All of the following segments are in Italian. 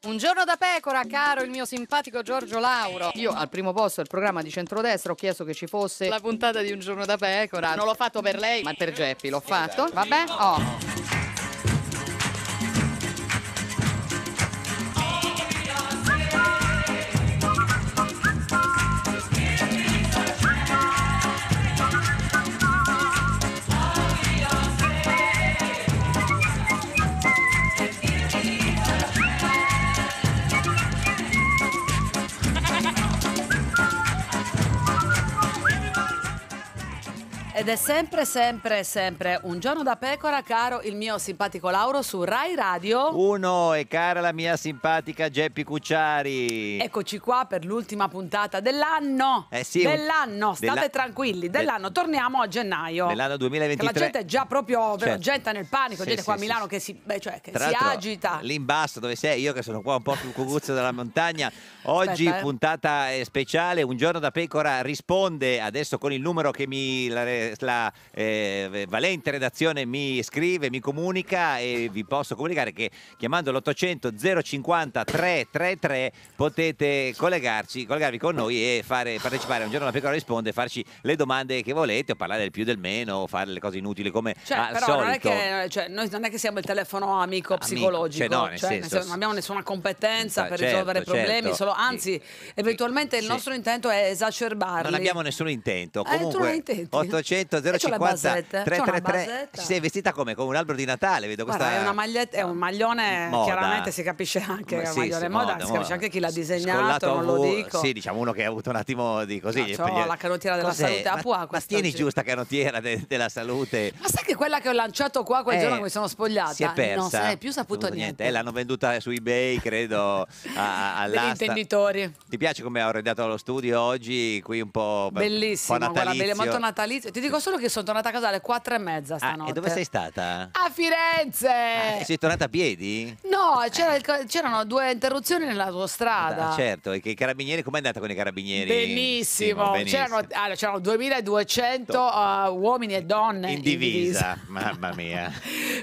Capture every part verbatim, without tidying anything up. Un giorno da pecora, caro il mio simpatico Giorgio Lauro. Io al primo posto del programma di centrodestra ho chiesto che ci fosse la puntata di Un giorno da pecora. Non l'ho fatto per lei, ma per Geppi l'ho fatto. Vabbè, oh. Ed è sempre, sempre, sempre un giorno da pecora, caro il mio simpatico Lauro su Rai Radio Uno e cara la mia simpatica Geppi Cucciari. Eccoci qua per l'ultima puntata dell'anno. Eh sì, dell'anno, state della... tranquilli, dell'anno. Torniamo a gennaio. Dell'anno duemilaventitré. Che la gente è già proprio cioè... getta nel panico, sì, gente sì, qua a Milano sì, che si, beh, cioè, che si agita. Lì in basso dove sei, io che sono qua un po' più cucuzzo della montagna. Oggi Aspetta, eh. puntata speciale, Un giorno da pecora risponde adesso con il numero che mi... La... la eh, valente redazione mi scrive, mi comunica, e vi posso comunicare che chiamando l'ottocento zero cinquanta trecentotrentatré potete collegarci, collegarvi con noi e fare, partecipare a Un giorno da pecora risponde, farci le domande che volete o parlare del più del meno o fare le cose inutili come cioè, al però solito. Non è che, cioè, noi non è che siamo il telefono amico psicologico, amico, cioè, no, nel cioè, senso, non abbiamo nessuna competenza per certo, risolvere problemi, certo. solo, anzi eventualmente il sì. nostro intento è esacerbarli. Non abbiamo nessun intento, comunque eh, ottocento zero cinquanta trecentotrentatré. Sei vestita come? Come un albero di Natale, vedo questa. Guarda, è una maglietta, è un maglione, moda. Chiaramente si capisce anche ma che è un sì, maglione sì, moda, moda, si capisce anche chi l'ha disegnato, non lo dico. Sì, diciamo uno che ha avuto un attimo di così. No, gli... la canottiera della Cos'è? salute, ah, ma, ma tieni giù sta canottiera de, della salute. Ma sai che quella che ho lanciato qua quel eh, giorno che mi sono spogliata? Si è persa. Non se ne è più saputo niente. niente. Eh, l'hanno venduta su eBay, credo, a, all'asta. Degli intenditori. Ti piace come ho arredato lo studio oggi, qui un po' bellissimo, natalizio. Molto natalizio. Ti dico solo che sono tornata a casa alle quattro e mezza stanotte. Ah, e dove sei stata? A Firenze! Ah, sei tornata a piedi? No, c'era il, c'erano due interruzioni nell'autostrada. Ah, certo, e che i carabinieri, com'è andata con i carabinieri? Benissimo, benissimo. C'erano, allora, c'erano duemiladuecento uh, uomini e donne in divisa, in divisa. Mamma mia.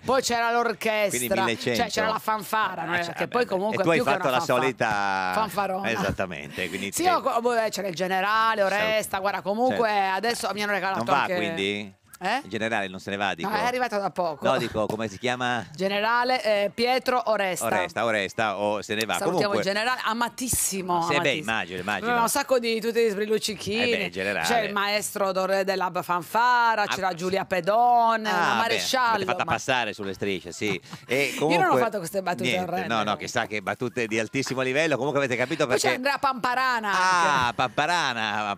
Poi c'era l'orchestra, cioè c'era la fanfara, ah, no? Cioè, che poi comunque e tu hai fatto la fanfara. solita fanfarona. Esattamente, quindi sì, ho, c'era il generale Oresta, guarda, comunque certo. adesso mi hanno regalato non va anche... quindi? Eh? Il generale non se ne va, dico. No, è arrivato da poco. No, dico, come si chiama? Generale eh, Pietro Oresta. Oresta, Oresta, o oh, se ne va. Salutiamo comunque... il generale, amatissimo. Se amatissimo. Beh, immagino, immino. Un sacco di tutti gli sbrilluccichini. Eh beh, c'è il maestro della fanfara, ah, c'era Giulia Pedone, ah, la maresciallo. L'hai fatta ma... passare sulle strisce, sì. E comunque... Io non ho fatto queste battute niente, orrende. No, no, chissà che battute di altissimo livello. Comunque avete capito perché... Poi c'è Andrea Pamparana. Ah, anche. Pamparana.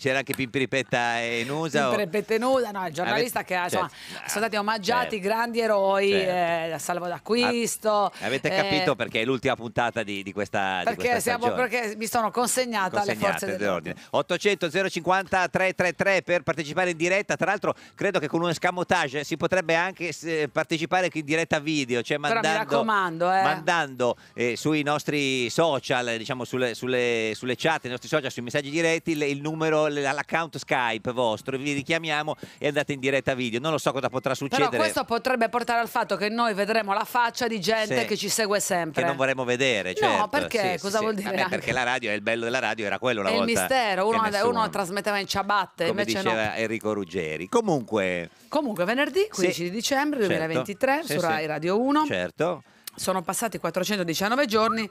C'era anche Pimpiripetta e Nusa. Pimpiripetta e Nusa. No, il giornalista avete, che insomma, certo, sono stati omaggiati certo, grandi eroi, certo. eh, Salvo d'Acquisto. Avete eh, capito perché è l'ultima puntata di, di questa perché di questa siamo stagione. Perché mi sono consegnata alle forze dell'ordine. ottocento zero cinquanta trecentotrentatré per partecipare in diretta. Tra l'altro credo che con un escamotage si potrebbe anche partecipare in diretta video, cioè mandando, però mi raccomando, eh. mandando eh, sui nostri social, diciamo sulle, sulle, sulle chat, i nostri social, sui messaggi diretti il, il numero, l'account Skype vostro, vi richiamiamo e andate in diretta video. Non lo so cosa potrà succedere, però questo potrebbe portare al fatto che noi vedremo la faccia di gente sì, che ci segue sempre, che non vorremmo vedere, certo. No, perché? Sì, cosa sì, vuol dire? Vabbè, perché la radio, è il bello della radio, era quello una è volta il mistero, uno, nessuno... uno trasmetteva in ciabatte, come invece diceva no. Enrico Ruggeri. Comunque Comunque venerdì quindici sì, dicembre certo, duemilaventitré sì, su Rai sì, Radio Uno. Certo. Sono passati quattrocentodiciannove giorni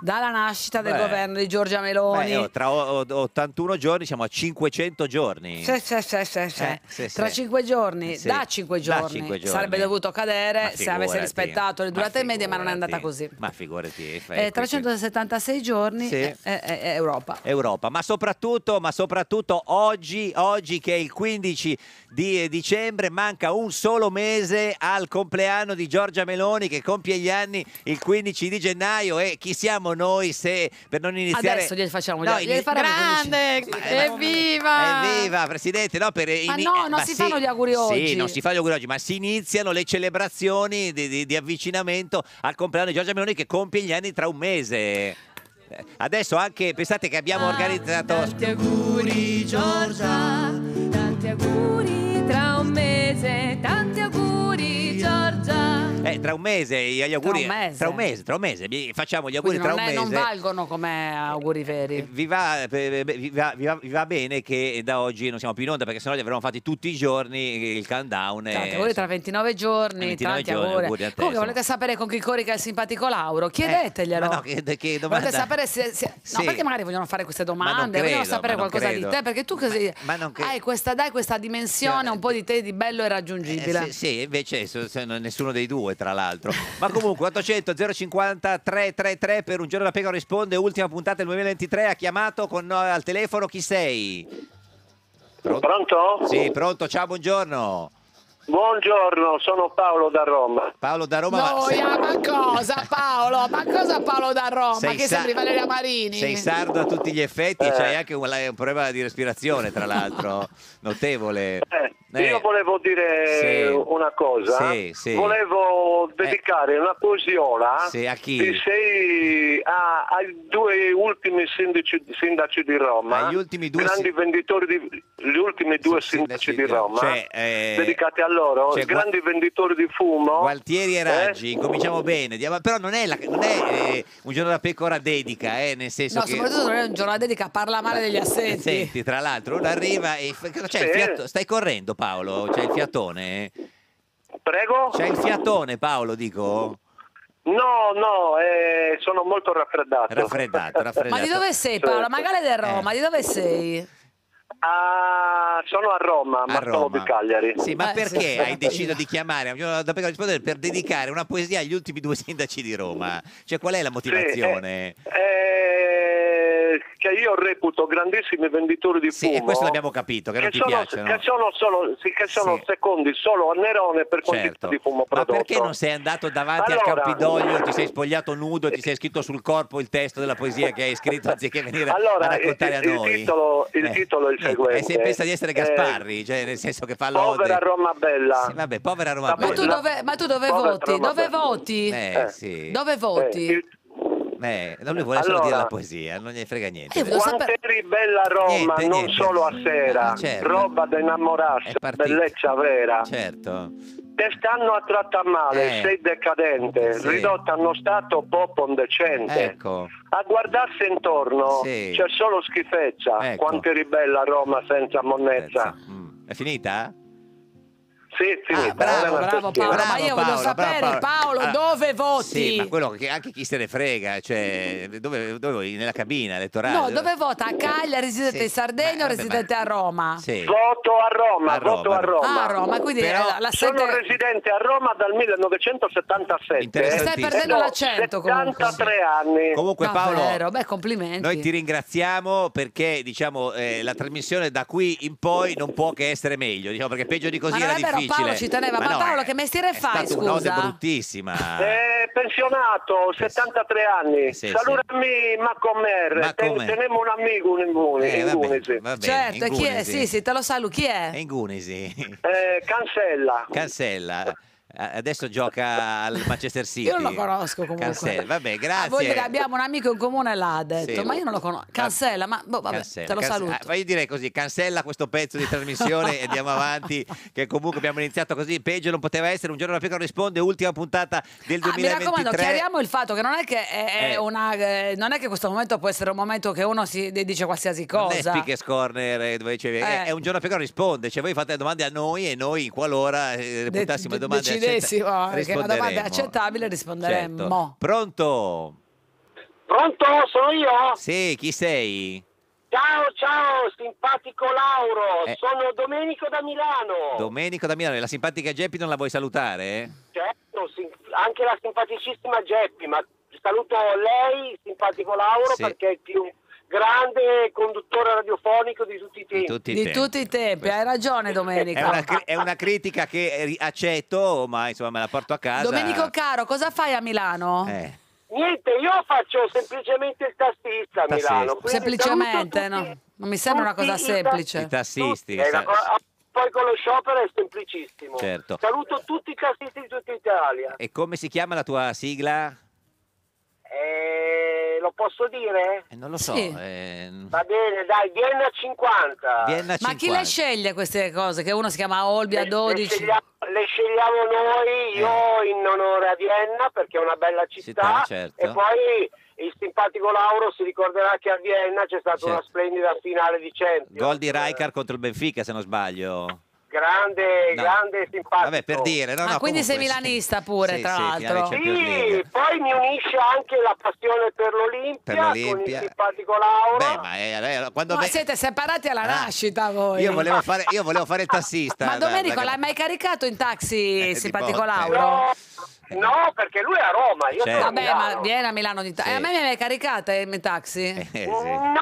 dalla nascita del beh, governo di Giorgia Meloni. Beh, oh, tra ottantuno giorni siamo a cinquecento giorni. Sì, sì, sì, sì, sì. Eh, sì, tra sì. cinque giorni, sì. da cinque giorni, da cinque giorni sarebbe dovuto cadere figurati, se avesse rispettato le durate medie, ma non è andata così. Ma figurati. Eh, trecentosettantasei giorni sì, è, è, è Europa. Europa, ma soprattutto, ma soprattutto oggi, oggi che è il quindici di dicembre, manca un solo mese al compleanno di Giorgia Meloni che compie gli anni il quindici di gennaio. E chi siamo noi se per non iniziare adesso gli facciamo no, gli gli grande sì, evviva evviva presidente no, per in... ma no non ma si, si fanno gli auguri oggi sì non si fanno gli auguri oggi ma si iniziano le celebrazioni di, di, di avvicinamento al compleanno di Giorgia Meloni che compie gli anni tra un mese. Adesso anche pensate che abbiamo organizzato ah, tanti auguri Giorgia, tanti auguri tra un mese, tanti auguri Giorgia. Eh, tra tra un mese gli auguri. Tra un mese, tra un mese, tra un mese. Facciamo gli auguri tra un è, mese. Non valgono come auguri veri. Vi va, vi, va, vi, va, vi va bene che da oggi non siamo più in onda, perché sennò li avremmo fatti tutti i giorni il countdown. Tanti e, auguri tra ventinove giorni. ventinove tanti giorni, auguri. auguri a te, Comunque, volete sapere con chi corica il simpatico Lauro? Chiedeteglielo. Eh, ma no, che, che domanda. Volete sapere se, se... Sì. No, perché magari vogliono fare queste domande, credo, vogliono sapere qualcosa credo. di te, perché tu così ma, ma hai questa, dai, questa dimensione un po' di te di bello e raggiungibile. Eh, sì, sì, invece so, so, nessuno dei due, tra l'altro. Ma comunque ottocento zero cinquanta trecentotrentatré per Un giorno da pecora risponde, ultima puntata del duemilaventitré, ha chiamato con noi al telefono. Chi sei? Pronto? Pronto? Sì, pronto, ciao, buongiorno. Buongiorno, sono Paolo da Roma. Paolo da Roma. Noia, ma... ma cosa Paolo? Ma cosa Paolo da Roma? Sei che sa... sembri Valeria Marini. Sei sardo a tutti gli effetti, eh. C'hai anche un, un problema di respirazione, tra l'altro, notevole. Eh. Eh. Io volevo dire sì. una cosa. Sì, sì. Volevo dedicare eh. una poesiola sì, a chi? Di sei a, ai due ultimi sindaci, sindaci di Roma, agli ultimi due grandi si... venditori di, gli ultimi due sì, sindaci, sindaci di Roma, cioè, eh... dedicati a loro, cioè, grandi Gua... venditori di fumo, Gualtieri e Raggi, eh? Cominciamo bene. Però non è, la, non è eh, Un giorno da pecora dedica, eh, nel senso no, che... soprattutto non è un giorno da dedica, parla male degli assenti. Senti, tra l'altro uno arriva e cioè, sì. il fiato... stai correndo Paolo, c'è il fiatone? Prego? C'è il fiatone Paolo, dico? No, no, eh, sono molto raffreddato. Raffreddato, raffreddato. Ma di dove sei Paolo? Magari del Roma, eh. di dove sei? Ah, sono a Roma, ma sono di Cagliari. Sì, ma eh, perché sì. hai deciso di chiamare Un giorno da pecora rispondere per dedicare una poesia agli ultimi due sindaci di Roma? Cioè, qual è la motivazione? Sì, eh, eh, che io reputo grandissimi venditori di fumo. Sì, e questo l'abbiamo capito, che, che non ti sono, piacciono. Che sono, solo, sì, che sono sì. secondi solo a Nerone per quantità certo. di fumo prodotto. Ma perché non sei andato davanti allora, al Campidoglio, ti sei spogliato nudo e ti sei scritto sul corpo il testo della poesia che hai scritto anziché venire allora, a raccontare il, a noi? Il titolo, il eh. titolo è il E se pensa di essere Gasparri, eh, cioè nel senso che fa l'ode. Povera Roma bella. Sì, vabbè, povera Roma bella. Ma tu dove, ma tu dove voti? Dove voti? Eh, eh, sì. Dove voti? Eh, il... Eh, non lui vuole allora, solo dire la poesia, non gli frega niente. Eh, Gualtieri bella Roma, niente, non niente. solo a sera, certo. roba da innamorarsi, bellezza vera. Certo. Te stanno a trattare male, eh. sei decadente, sì. ridotta a uno stato poco indecente. Ecco. A guardarsi intorno sì. c'è solo schifezza, ecco. Gualtieri bella Roma senza monnezza. Mm. È finita? Sì, sì, ah, bravo, bravo Paolo, bravo, ma io Paolo, voglio sapere bravo, Paolo, Paolo allora, dove voti? Sì, ma quello che anche chi se ne frega, cioè dove, dove nella cabina elettorale? No, dove vota? A Cagliari, residente sì. in Sardegna o residente ma... a Roma? Sì. Voto a Roma, a Roma, voto a Roma. Ah, a Roma, quindi però la, la sette... sono residente a Roma dal millenovecentosettantasette. Ti stai perdendo l'accento comunque. settantatré anni. Comunque no, Paolo, vero. Beh, complimenti. Noi ti ringraziamo perché diciamo eh, la trasmissione da qui in poi non può che essere meglio, diciamo perché peggio di così era difficile. Paolo ci teneva, ma, ma no, Paolo che mestiere fai? È stata un'ode bruttissima. È pensionato, settantatré anni. Sì, salutami sì. Macomer, ma Ten, teniamo un amico in Gunisi. Eh, vabbè, vabbè, certo, chi è? Sì, sì, te lo saluto, chi è? In Gunisi. Eh, cancella. Cancella. Adesso gioca al Manchester City. Io non lo conosco comunque. Cancella, vabbè, grazie. Ah, voi che abbiamo un amico in comune là, ha detto, sì. ma io non lo conosco. Cancella, ma boh, vabbè, cancella, te lo cancella. saluto. Ah, ma io direi così, cancella questo pezzo di trasmissione e andiamo avanti, che comunque abbiamo iniziato così, peggio non poteva essere. Un giorno da pecora risponde, ultima puntata del ah, duemilaventitré. Mi raccomando, chiariamo il fatto che non è che è eh. una eh, non è che questo momento può essere un momento che uno si dice qualsiasi cosa. Non è Speaker's Corner dove dice, eh. è un giorno da pecora risponde, cioè voi fate le domande a noi e noi qualora eh, reputassimo le domande a Accetta... che una domanda è accettabile risponderemmo. Certo. Pronto? Pronto? Sono io? Sì, chi sei? Ciao, ciao, simpatico Lauro, eh. sono Domenico da Milano. Domenico da Milano, e la simpatica Geppi non la vuoi salutare? Certo, anche la simpaticissima Geppi, ma saluto lei, simpatico Lauro, sì. perché è più... grande conduttore radiofonico di tutti i tempi. Di tutti i, di tempi. Tutti i tempi, hai ragione Domenico. È una, è una critica che accetto, ma insomma me la porto a casa. Domenico caro, cosa fai a Milano? Eh. Niente, io faccio semplicemente il tassista a tassista. Milano. Semplicemente, no? Non mi sembra una cosa semplice. I tassisti. Tutti, poi con lo sciopero è semplicissimo. Certo. Saluto tutti i tassisti di tutta Italia. E come si chiama la tua sigla? Eh, lo posso dire? Eh, non lo so. Sì. Eh... Va bene, dai, Vienna cinquanta. Vienna cinquanta. Ma chi le sceglie queste cose? Che uno si chiama Olbia dodici? Le, le, scegliamo, le scegliamo noi, io in onore a Vienna perché è una bella città, città, certo. E poi il simpatico Lauro si ricorderà che a Vienna c'è stata, certo, una splendida finale di Champions. Gol di Rijkaard contro il Benfica, se non sbaglio. Grande, no. grande simpatico. Vabbè, per dire, no, ah, no, quindi sei milanista pure, sì, tra sì, l'altro. Sì, poi mi unisce anche la passione per l'Olimpia, per con il simpatico Lauro. Beh, ma è, quando ma me... siete separati alla ah. nascita voi. Io volevo fare, io volevo fare il tassista. Ma Domenico, la... l'hai mai caricato in taxi, eh, simpatico Lauro? No. No, perché lui è a Roma, io certo. sono Vabbè, ma viene a Milano di taxi. Sì. Eh, a me mi hai caricata in taxi? Eh, sì. No,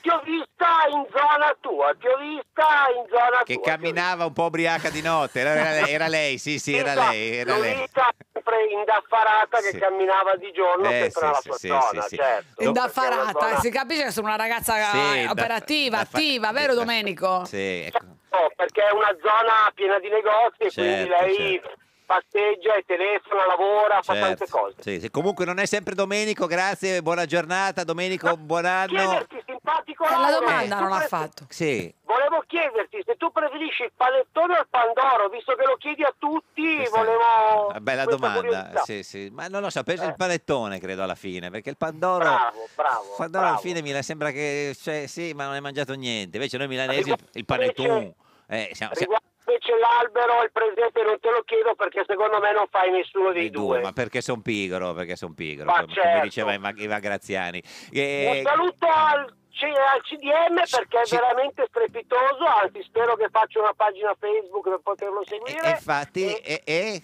ti ho vista in zona tua, ti ho vista in zona che tua. Che camminava un po' ubriaca di notte, era, era lei, sì, sì, era esatto. lei. Era lei. Vista sempre indaffarata che sì. camminava di giorno eh, sempre alla sì, sua sì, zona, sì, certo. Indaffarata, zona... si capisce che sono una ragazza sì, operativa, da, attiva, da, vero da, Domenico? Sì, ecco. Certo, perché è una zona piena di negozi e certo, quindi lei... Certo. Passeggia e telefona, lavora, certo, fa tante cose. Sì, sì. Comunque non è sempre Domenico, grazie, buona giornata Domenico, no, buon anno. Simpatico la domanda eh, non l'ha fatto. Sì. Volevo chiederti se tu preferisci il panettone o il pandoro, visto che lo chiedi a tutti, questa volevo... Una bella domanda, sì, sì. Ma non lo so, penso eh. il panettone credo alla fine, perché il pandoro... Bravo, bravo. Il pandoro bravo. alla fine mi sembra che... Cioè, sì, ma non hai mangiato niente, invece noi milanesi riguarda il panettone... Eh, siamo, siamo... Invece l'albero, il presepe non te lo chiedo perché secondo me non fai nessuno dei due, due. Ma perché sono pigro, perché sono pigro, ma come, certo. come diceva Ivan Graziani. E... Un saluto al... al C D M perché è veramente strepitoso, anzi spero che faccia una pagina Facebook per poterlo seguire. E, infatti, e... e, e...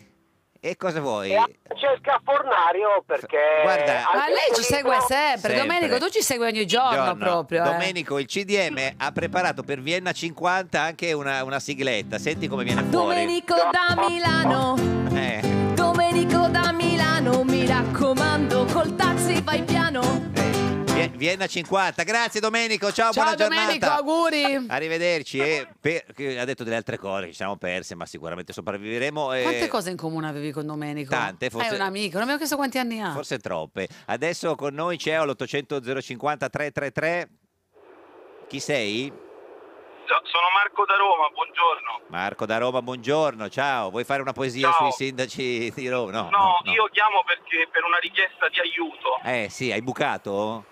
E cosa vuoi? E Francesca Fornario perché... Guarda, ma lei ci segue sempre. sempre, Domenico, tu ci segui ogni giorno, giorno. proprio. Domenico, eh. il C D M ha preparato per Vienna cinquanta anche una, una sigletta, senti come viene fuori. Domenico da Milano, eh. Domenico da Milano, mi raccomando, col taxi vai piano. Vienna cinquanta, grazie Domenico, ciao, ciao buona Domenico, giornata. Ciao Domenico, auguri. Arrivederci. E per, ha detto delle altre cose che ci siamo perse, ma sicuramente sopravviveremo. E... Quante cose in comune avevi con Domenico? Tante, forse... È un amico, non mi avevo chiesto quanti anni ha. Forse troppe. Adesso con noi c'è all'ottocento zero cinquanta trecentotrentatré. Chi sei? No, sono Marco da Roma, buongiorno. Marco da Roma, buongiorno, ciao. Vuoi fare una poesia ciao. sui sindaci di Roma? No, no, no, io no. chiamo perché per una richiesta di aiuto. Eh sì, hai bucato?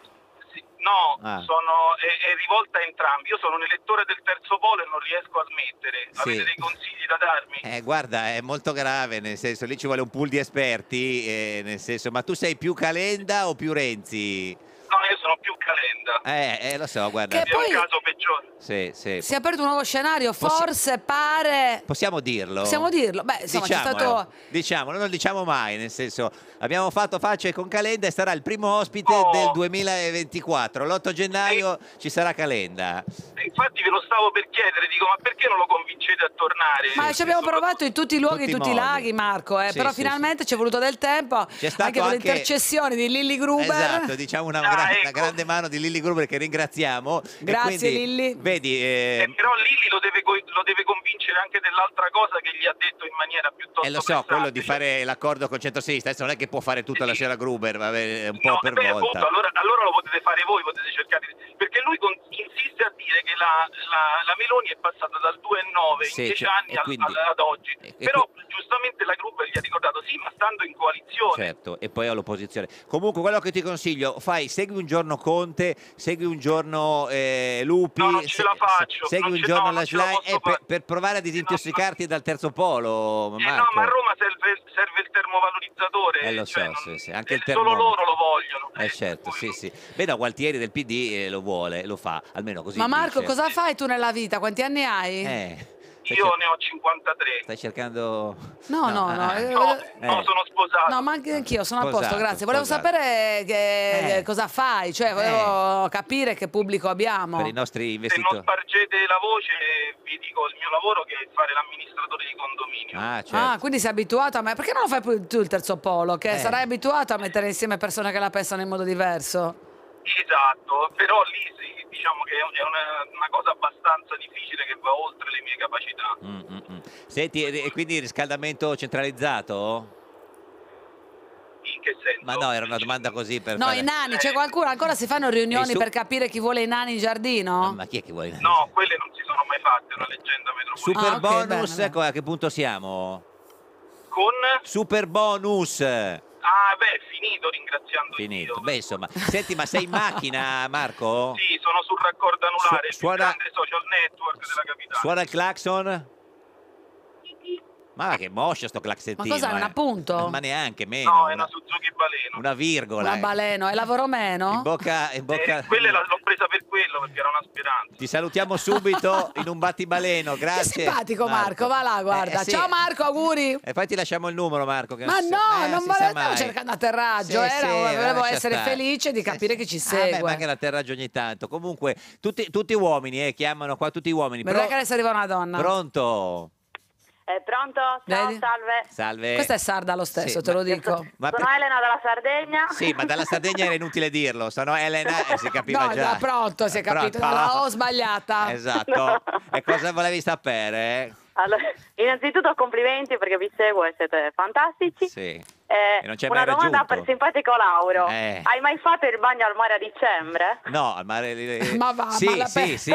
No, ah. sono, è, è rivolta a entrambi. Io sono un elettore del terzo polo e non riesco a smettere. Sì. Avete dei consigli da darmi? Eh, guarda, è molto grave, nel senso, lì ci vuole un pool di esperti, eh, nel senso, ma tu sei più Calenda o più Renzi? No, io sono più Calenda. Eh, eh lo so, guarda. Che è poi... un caso peggiore. Sì, sì. Si è aperto un nuovo scenario, forse Possi... pare... Possiamo dirlo? Possiamo dirlo? Beh, insomma, diciamolo, c'è stato... Diciamolo, non lo diciamo mai, nel senso, abbiamo fatto facce con Calenda e sarà il primo ospite oh. del duemilaventiquattro. L'otto gennaio e... ci sarà Calenda. E infatti ve lo stavo per chiedere, dico, ma perché non lo convincete a tornare? Ma sì, ci abbiamo provato in tutti i luoghi, in tutti i laghi, Marco, eh, sì, però sì, finalmente sì. ci è voluto del tempo, anche con anche... le intercessioni di Lilly Gruber. Esatto, diciamo una... Ah, ecco. Una grande mano di Lilly Gruber che ringraziamo. Grazie quindi, Lilly. Vedi, eh... Eh, però Lilly lo deve, lo deve convincere anche dell'altra cosa che gli ha detto in maniera piuttosto E eh, lo so, pressante. quello di fare l'accordo con centrosinistra. Adesso non è che può fare tutta sì. la sera Gruber, va bene, un po' no, per beh, volta. Appunto, allora, allora lo potete fare voi, potete cercare di... Perché lui con... insiste a dire che la, la, la Meloni è passata dal due virgola nove sì, in dieci cioè, anni quindi... al, ad oggi. E, però e... giustamente la Gruber gli ha ricordato, sì, ma stando in coalizione. Certo, e poi all'opposizione. Comunque quello che ti consiglio, fai segui un giorno Conte, segui un giorno eh, Lupi, no, non ce la faccio. segui non un giorno no, la Schlein la per, per provare a disintossicarti no, dal terzo polo. Eh no, ma a Roma serve, serve il termovalorizzatore. Eh, lo so, cioè, sì, non, sì. Anche il termo... Solo loro lo vogliono. Eh, eh certo, sì, sì. Beh, no, Gualtieri del P D eh, lo vuole, lo fa, almeno così. Ma Marco, dice. cosa fai tu nella vita? Quanti anni hai? Eh... Io cer- ne ho cinquantatré. Stai cercando... No, no, no. no, eh. no, no sono sposato. No, ma anche anch'io sono sposato, a posto, grazie. Volevo sposato. sapere che, eh. cosa fai, cioè volevo eh. capire che pubblico abbiamo. Per i nostri investitori. Se non spargete la voce, vi dico il mio lavoro che è fare l'amministratore di condominio. Ah, certo. ah quindi sei abituato a me. Perché non lo fai più tu il terzo polo? Che eh. sarai abituato a mettere insieme persone che la pensano in modo diverso? Esatto, però lì sì. Diciamo che è una, una cosa abbastanza difficile che va oltre le mie capacità. Mm, mm, mm. Senti, e quindi riscaldamento centralizzato? In che senso? Ma no, era una domanda così per No, fare... i nani, c'è qualcuno? Ancora si fanno riunioni su... per capire chi vuole i nani in giardino? Ma chi è che vuole i nani? No, quelle non si sono mai fatte, è una leggenda metropolitana. Super ah, okay, bonus, bene, bene. Ecco, a che punto siamo? con? Super bonus. Ah, beh, finito ringraziando Finito, Dio. Beh, insomma. Senti, ma sei in macchina, Marco? Sì, sono sul raccordo anulare, Su- suona... il più grande social network della capitale. Suona il clacson? Ma che moscia sto clacsettino. Ma cos'è, un eh. appunto? Ma neanche meno. No, è una Suzuki Baleno. Una virgola. Una Baleno, e lavoro meno? In bocca... In bocca... Eh, quella l'ho presa per quello, perché era una speranza. Ti salutiamo subito in un battibaleno, grazie. Che simpatico Marco, Marco. va là, guarda. Eh, sì. Ciao Marco, auguri. E poi ti lasciamo il numero, Marco. Che ma non no, eh, non volevo, stavo cercando atterraggio. Sì, era, sì, volevo essere stare. felice di capire sì, che ci segue. Ah, beh, manca l'atterraggio ogni tanto. Comunque, tutti, tutti uomini, eh, chiamano qua tutti uomini. Ma non è che adesso arriva una donna. Pronto? Eh, pronto? Ciao, salve. Salve. Questa è sarda lo stesso, sì, te lo dico. Sono, ma sono per... Elena dalla Sardegna. Sì, ma dalla Sardegna era inutile dirlo. Sono Elena e si capiva no, già. No, pronto, si è capito. Pronto. La ho sbagliata. Esatto. No. E cosa volevi sapere? Allora, innanzitutto complimenti perché vi seguo e siete fantastici. Sì. Eh, e non c'è una mai domanda raggiunto. per simpatico Lauro. Eh. Hai mai fatto il bagno al mare a dicembre? No, al mare. Ma va, sì, ma la sì, sì, sì, sì,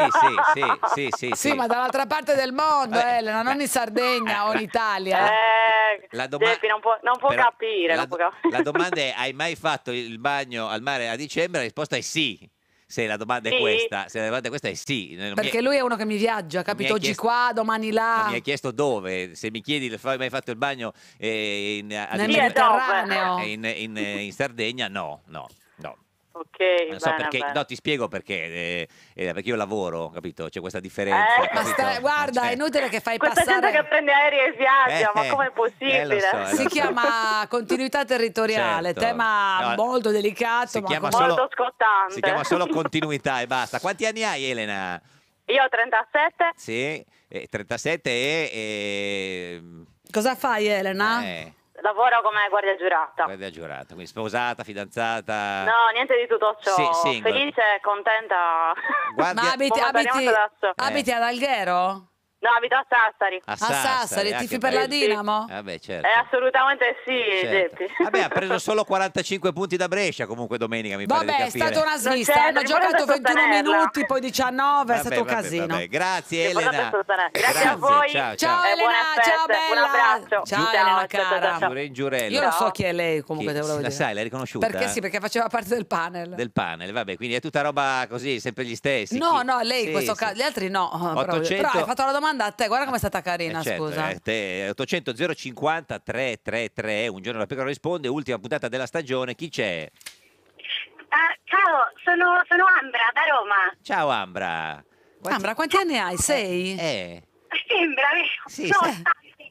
sì, sì, sì, sì, ma dall'altra parte del mondo, eh, Elena, non in Sardegna eh, o in Italia. Eh, la doma... Geppi non può, non può Però, capire. La, non può cap- la domanda è: hai mai fatto il bagno al mare a dicembre? La risposta è sì. Se la domanda sì. è questa, se la domanda è questa è sì. Non Perché mi... lui è uno che mi viaggia, capito? Mi Oggi chiesto... qua, domani là. Mi hai chiesto dove? Se mi chiedi, hai mai fatto il bagno eh, in, nel Mediterraneo? In, in, in Sardegna? No, no, no. Okay, non so bene, perché, bene. no, ti spiego perché. Eh, eh, perché io lavoro, capito? C'è questa differenza. Eh, questa, guarda, è inutile che fai questa passare. Questa gente che prende aerei e viaggia, eh, ma com'è possibile? Eh, so, si so. chiama continuità territoriale, certo. tema no, molto delicato, ma molto solo, scottante. Si chiama solo continuità e basta. Quanti anni hai, Elena? Io ho trentasette. Sì, eh, trentasette e. Eh... Cosa fai, Elena? Eh. Lavoro come guardia giurata. Guardia giurata, quindi sposata, fidanzata. No, niente di tutto ciò. Sì, felice, contenta. Guardia... Ma abiti, abiti, eh. abiti ad Alghero? No, abito a Sassari. A Sassari, a Sassari tifi per la Dinamo? Sì. Vabbè, certo. Eh, assolutamente sì, certo. Geppi. Vabbè, ha preso solo quarantacinque punti da Brescia comunque domenica, mi vabbè, pare di capire. Vabbè, è stata una svista, hanno giocato ventuno minuti, poi diciannove, vabbè, è stato vabbè, un casino. Vabbè. Grazie Elena. Grazie, grazie a voi. Ciao, ciao. ciao Elena, feste, ciao bella. Un abbraccio. Ciao, ciao Elena cara. Ciao. Io non so chi è lei, comunque te volevo dire. La sai, l'hai riconosciuta? Perché sì, perché faceva parte del panel. Del panel, vabbè, quindi è tutta roba così, sempre gli stessi. No, no, lei in questo caso, gli altri no, però hai fatto la domanda a te, guarda com'è stata carina, eh certo, scusa. Eh, te, ottocento zero cinquanta tre tre tre, un giorno da pecora risponde, ultima puntata della stagione, chi c'è? Uh, ciao, sono, sono Ambra da Roma. Ciao Ambra. Quanti... Ambra, quanti anni hai? Sei? Eh. Sembra, sì, no, sei.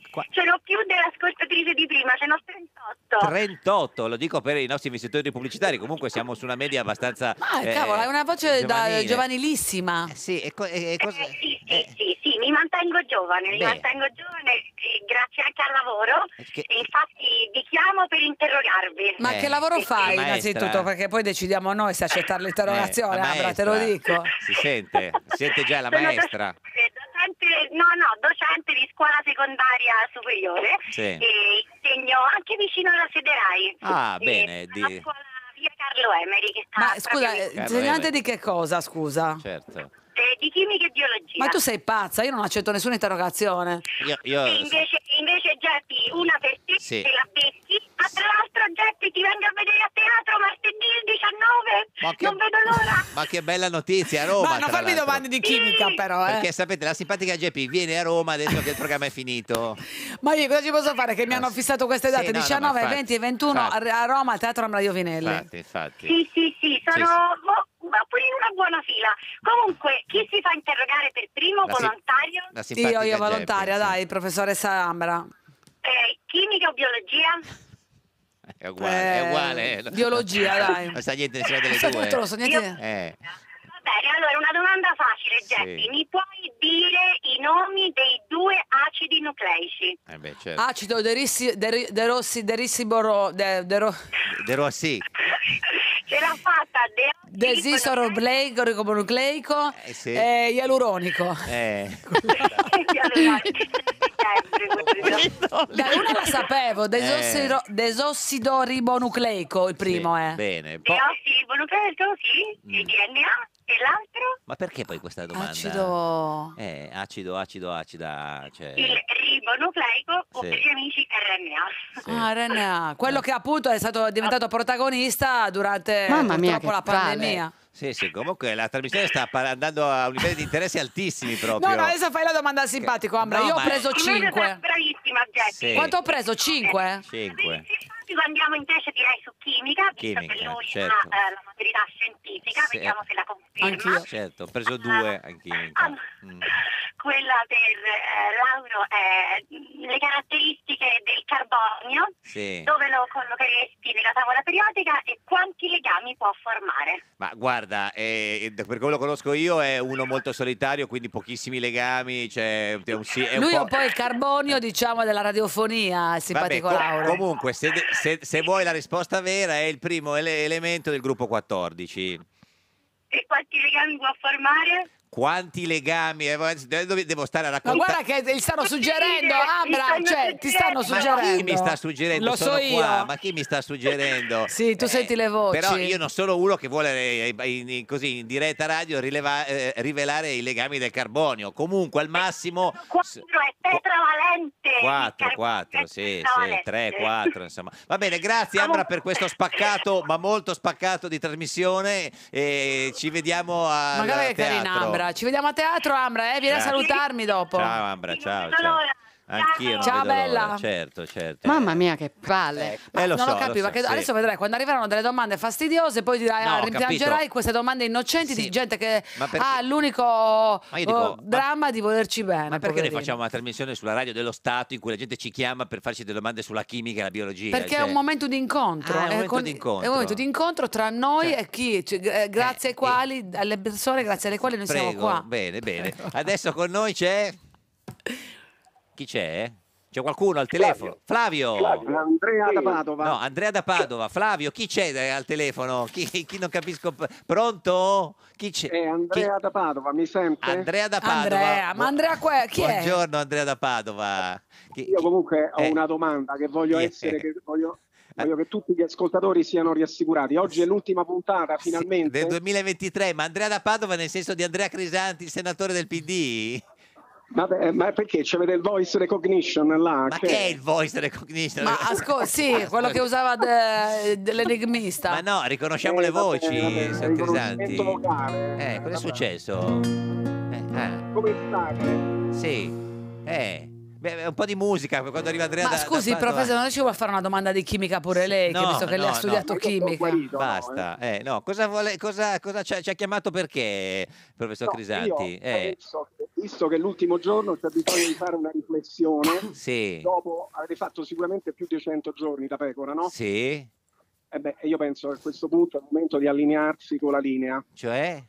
Qua... ce n'ho più dell'ascoltatrice di prima, ce n'ho trentotto. trentotto, lo dico per i nostri investitori pubblicitari, comunque siamo su una media abbastanza... Ma eh, cavolo, hai una voce da giovanilissima. Eh, sì, e co- e cosa... eh, sì, sì, eh. sì, sì, mi mantengo giovane, Beh. mi mantengo giovane eh, grazie anche al lavoro, che... e infatti vi chiamo per interrogarvi. Ma eh. che lavoro fai eh, innanzitutto? Perché poi decidiamo noi se accettare l'interrogazione, eh, Ambra, te lo dico. Si sente, si sente già la Sono maestra. Docente, docente, no, no, docente di scuola secondaria superiore sì. e insegno anche vicino alla sede Rai. Ah, e bene. Alla di... scuola via Carlo Emery. Che Ma scusa, insegnante di che cosa, scusa? Certo. Eh, di chimica e biologia. Ma tu sei pazza, io non accetto nessuna interrogazione. Io, io... E invece, invece Geppi, una per te, sì. te la becchi. Ma tra l'altro Geppi ti vengo a vedere a teatro martedì diciannove, che... non vedo l'ora. Ma che bella notizia, a Roma. Ma non farmi l'altro. domande di chimica sì. però. Eh. Perché sapete, la simpatica Geppi viene a Roma adesso che il programma è finito. Ma io cosa ci posso fare? Che mi hanno fissato queste date, sì, no, diciannove, no, venti e ventuno fatti. a Roma al Teatro Ambraio Vinelli. Infatti, infatti. Sì, sì, sì, sono... Sì, sì. Ma pure in una buona fila. Comunque, chi si fa interrogare per primo? La volontario? Si- io, io volontaria, Geppi, dai, sì. professoressa Ambra. Eh, chimica o biologia? È uguale, eh, è uguale. Biologia, dai. Non sa niente nessuna delle non due. Non so niente. Io... Eh. Va bene, allora, una domanda facile, Geppi. Sì. Mi puoi dire i nomi dei due acidi nucleici? Eh beh, certo. Acido derissi, der, derossi, derissiboro... Der, dero... Derossi. Ce l'ha fatta desisoropleico, ribonucleico eh, sì. e ialuronico. Eh. Dai, una la sapevo, desossiro, eh. desossidoribonucleico il primo sì, è. Bene. Po- Desossiribonucleico, sì, mm. il D N A. E l'altro? Ma perché poi questa domanda? Acido. Eh, acido, acido, acida. Cioè... Il ribo nucleico o sì. per gli amici R N A. Sì. Ah, R N A, quello che appunto è stato diventato protagonista durante Mamma mia, purtroppo la pandemia. Vale. Sì, sì, comunque la trasmissione sta andando a un livello di interessi altissimi proprio. No, no, adesso fai la domanda al simpatico, Ambra. No, io ho preso cinque. Bravissima, Geppi. Sì. Quanto ho preso? cinque? cinque. Andiamo invece direi su chimica, visto chimica, che lui certo. ha eh, la maturità scientifica, sì. vediamo se la conferma. Anch'io. Certo, ho preso due in chimica. Ah, mm. Quella per eh, Lauro è le caratteristiche del carbonio, sì. dove lo collocheresti nella tavola periodica e quanti legami può formare. Ma guarda, eh, per come lo conosco io è uno molto solitario, quindi pochissimi legami. Cioè, è un, sì, è un lui è un po' il carbonio diciamo della radiofonia, il simpatico Vabbè, com Lauro. Comunque, se Se, se vuoi la risposta vera è il primo ele elemento del gruppo quattordici. E quanti legami può formare? Quanti legami? Eh, devo stare a raccontare. Ma guarda che ti stanno suggerendo, Ambra, ti stanno cioè, ti stanno suggerendo. Ma chi mi sta suggerendo? Lo sono so io. Qua, ma chi mi sta suggerendo? Sì, tu eh, senti le voci. Però io non sono uno che vuole eh, in, così in diretta radio rileva, eh, rivelare i legami del carbonio. Comunque al massimo quattro è tetravalente. quattro, quattro, sì, sì, tre, quattro, insomma. Va bene, grazie Ambra per questo spaccato, ma molto spaccato di trasmissione e ci vediamo al teatro. Carina, Ambra. Ci vediamo a teatro, Ambra, eh? Vieni ciao. a salutarmi dopo. Ciao, Ambra, ciao. ciao. Anch'io ciao bella, certo, certo. Mamma mia che palle, eh, ma eh, lo non so, lo capivo, lo so, sì. adesso vedrai quando arriveranno delle domande fastidiose poi dirai no, ah, rimpiangerai capito. queste domande innocenti sì. di gente che ha l'unico uh, dramma ma... di volerci bene. Ma perché poverino. Noi facciamo una trasmissione sulla radio dello Stato in cui la gente ci chiama per farci delle domande sulla chimica e la biologia? Perché cioè... è un momento di incontro, ah, è, è, con... è un momento di incontro tra noi cioè... e chi, cioè, eh, grazie eh, ai quali, eh. alle persone grazie alle quali noi Prego. siamo qua. Bene, bene. Prego. Adesso con noi c'è... Chi c'è? C'è qualcuno al telefono? Flavio! Flavio. Flavio. Andrea sì. da Padova. No, Andrea da Padova. Flavio, chi c'è al telefono? Chi, chi non capisco? Pronto? Chi c'è? Eh, Andrea chi... da Padova, mi sente? Andrea da Padova. Andrea, ma Andrea chi è? Buongiorno Andrea da Padova. Chi, Io comunque chi... ho eh. una domanda che voglio chi essere... Che voglio... Voglio che tutti gli ascoltatori siano rassicurati. Oggi è l'ultima puntata, finalmente. Sì, del duemilaventitré, ma Andrea da Padova nel senso di Andrea Crisanti, il senatore del P D? Ma, ma perché c'è il voice recognition là? Ma che... che è il voice recognition? Ma ascolta, sì, ascol quello che usava dell'enigmista. Ma no, riconosciamo eh, le voci, vabbè, vabbè, Crisanti. Vocale, eh, cosa è successo? Eh, ah. Come state? Sì, eh. Beh, un po' di musica quando arriva Andrea. Ma da, scusi, da professore, non riuscivo a fare una domanda di chimica pure lei, no, che visto che no, lei ha studiato no. chimica. Guarito, Basta, eh. Eh, no. Cosa, vuole, cosa, cosa ci, ha, ci ha chiamato perché, professor no, Crisanti? Io eh. penso che, visto che l'ultimo giorno c'è bisogno di fare una riflessione, sì. dopo avete fatto sicuramente più di cento giorni da pecora, no? Sì. E beh, io penso che a questo punto è il momento di allinearsi con la linea. Cioè?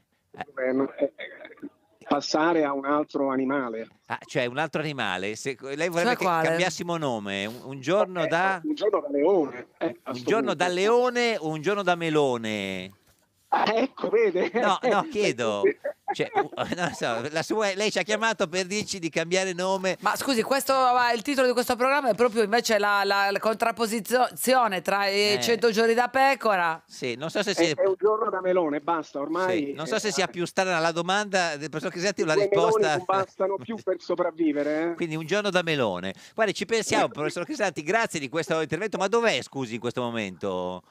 Passare a un altro animale. Ah, cioè un altro animale? Se lei vorrebbe cioè che cambiassimo nome. Un, un giorno eh, da... Un giorno da leone. Eh, un giorno punto. da leone o un giorno da melone? Ah, ecco, vede? No, no, chiedo. Cioè, non so, la sua, lei ci ha chiamato per dirci di cambiare nome. Ma scusi, questo, il titolo di questo programma è proprio invece la, la, la contrapposizione tra i eh. cento giorni da pecora. Sì, non so se sia... È un giorno da melone, basta, ormai... Sì, non so se sia più strana la domanda del professor Crisanti o la risposta... non bastano più per sopravvivere. Eh? Quindi un giorno da melone. Guardi, ci pensiamo, professor Crisanti, grazie di questo intervento, ma dov'è, scusi, in questo momento?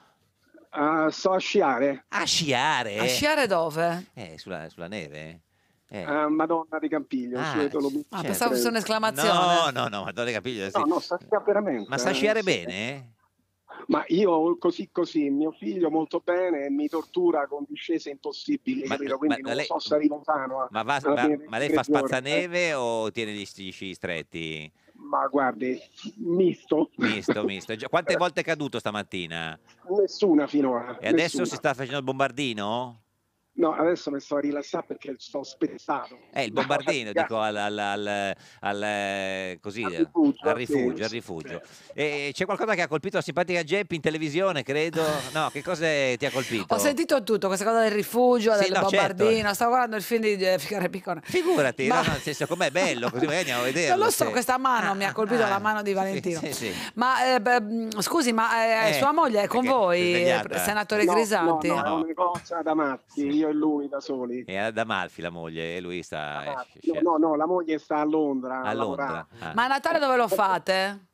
Uh, so a sciare. A sciare? A sciare dove? Eh, sulla, sulla neve? Eh. Uh, Madonna di Campiglio. Ah, cioè, lo... ah certo. Pensavo fosse un'esclamazione. No, no, no, Madonna di Campiglio. Sì. No, no, sa sciare veramente. Ma sa sciare eh, bene? Sì. Ma io così così, mio figlio molto bene, mi tortura con discese impossibili, ma, capito? Quindi ma, non lei, so se arrivo sano. Ma, va, ma, ma lei fa spazzaneve eh? o tiene gli sci stretti? Ma guardi, misto. Misto, misto. Quante volte è caduto stamattina? Nessuna finora. E adesso nessuna. Si sta facendo il bombardino? No, adesso mi sto a rilassare perché sto spezzato. Eh, il bombardino, dico, al, al, al, al, così, al rifugio. Al rifugio, al rifugio. E c'è qualcosa che ha colpito la simpatica Geppi in televisione, credo? No, che cosa ti ha colpito? Ho sentito tutto, questa cosa del rifugio, sì, del no, bombardino. Certo. Stavo guardando il film di Ficare Piccone. Figurati, ma... no, nel senso, com'è bello, così magari andiamo a vederlo. Non lo so, se... questa mano ah, mi ha colpito, ah, la mano di Valentino. Sì, sì, sì. Ma, eh, beh, scusi, ma eh, eh, sua moglie è con voi, senatore no, Crisanti? No, no, no. È una cosa da matti. io e lui da soli. È ad Amalfi la moglie e lui sta... Eh, no, no, no, la moglie sta a Londra. A Londra. Ah. Ma a Natale dove lo fate?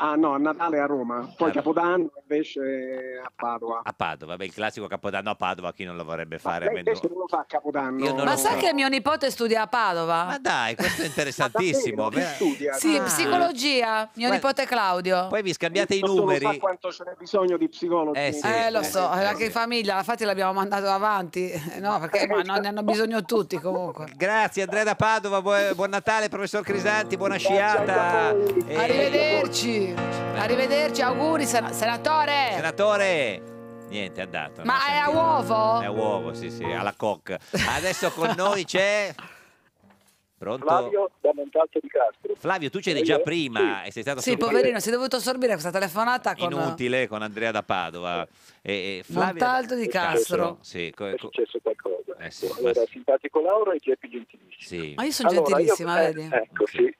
Ah no, a Natale a Roma, poi ah, Capodanno invece a Padova. A Padova, beh, il classico Capodanno a Padova, chi non lo vorrebbe fare? Ma lei invece non lo fa a Capodanno. Ma sai so. che mio nipote studia a Padova? Ma dai, questo è interessantissimo. Davvero, studia, sì, ah. psicologia, mio Ma... nipote Claudio. Poi vi scambiate io i numeri. Non so quanto ce n'è bisogno di psicologi. Eh, sì, eh, eh lo so, eh, anche in famiglia, infatti l'abbiamo mandato avanti, no, perché eh, no, ne hanno bisogno tutti comunque. Grazie Andrea da Padova, buon, buon Natale professor Crisanti, buona sciata. Eh, Arrivederci. Arrivederci, auguri, sen senatore. Senatore, niente, è andato. Ma è sentito. A uovo? È a uovo, sì, sì, alla cocca. Adesso con noi c'è. Pronto? Flavio da Montalto di Castro. Flavio, tu c'eri già prima sì. e sei stato Sì, assorbito. Poverino, sei dovuto assorbire questa telefonata con... Inutile, con Andrea da Padova. E, e Flavio... Montalto di Castro. Castro. Sì, è successo qualcosa. Eh sì, allora, ma... simpatico Lauro e Geppi gentilissimo. Sì. Ma io sono allora, gentilissima, io... vedi? Eh, ecco, sì. sì.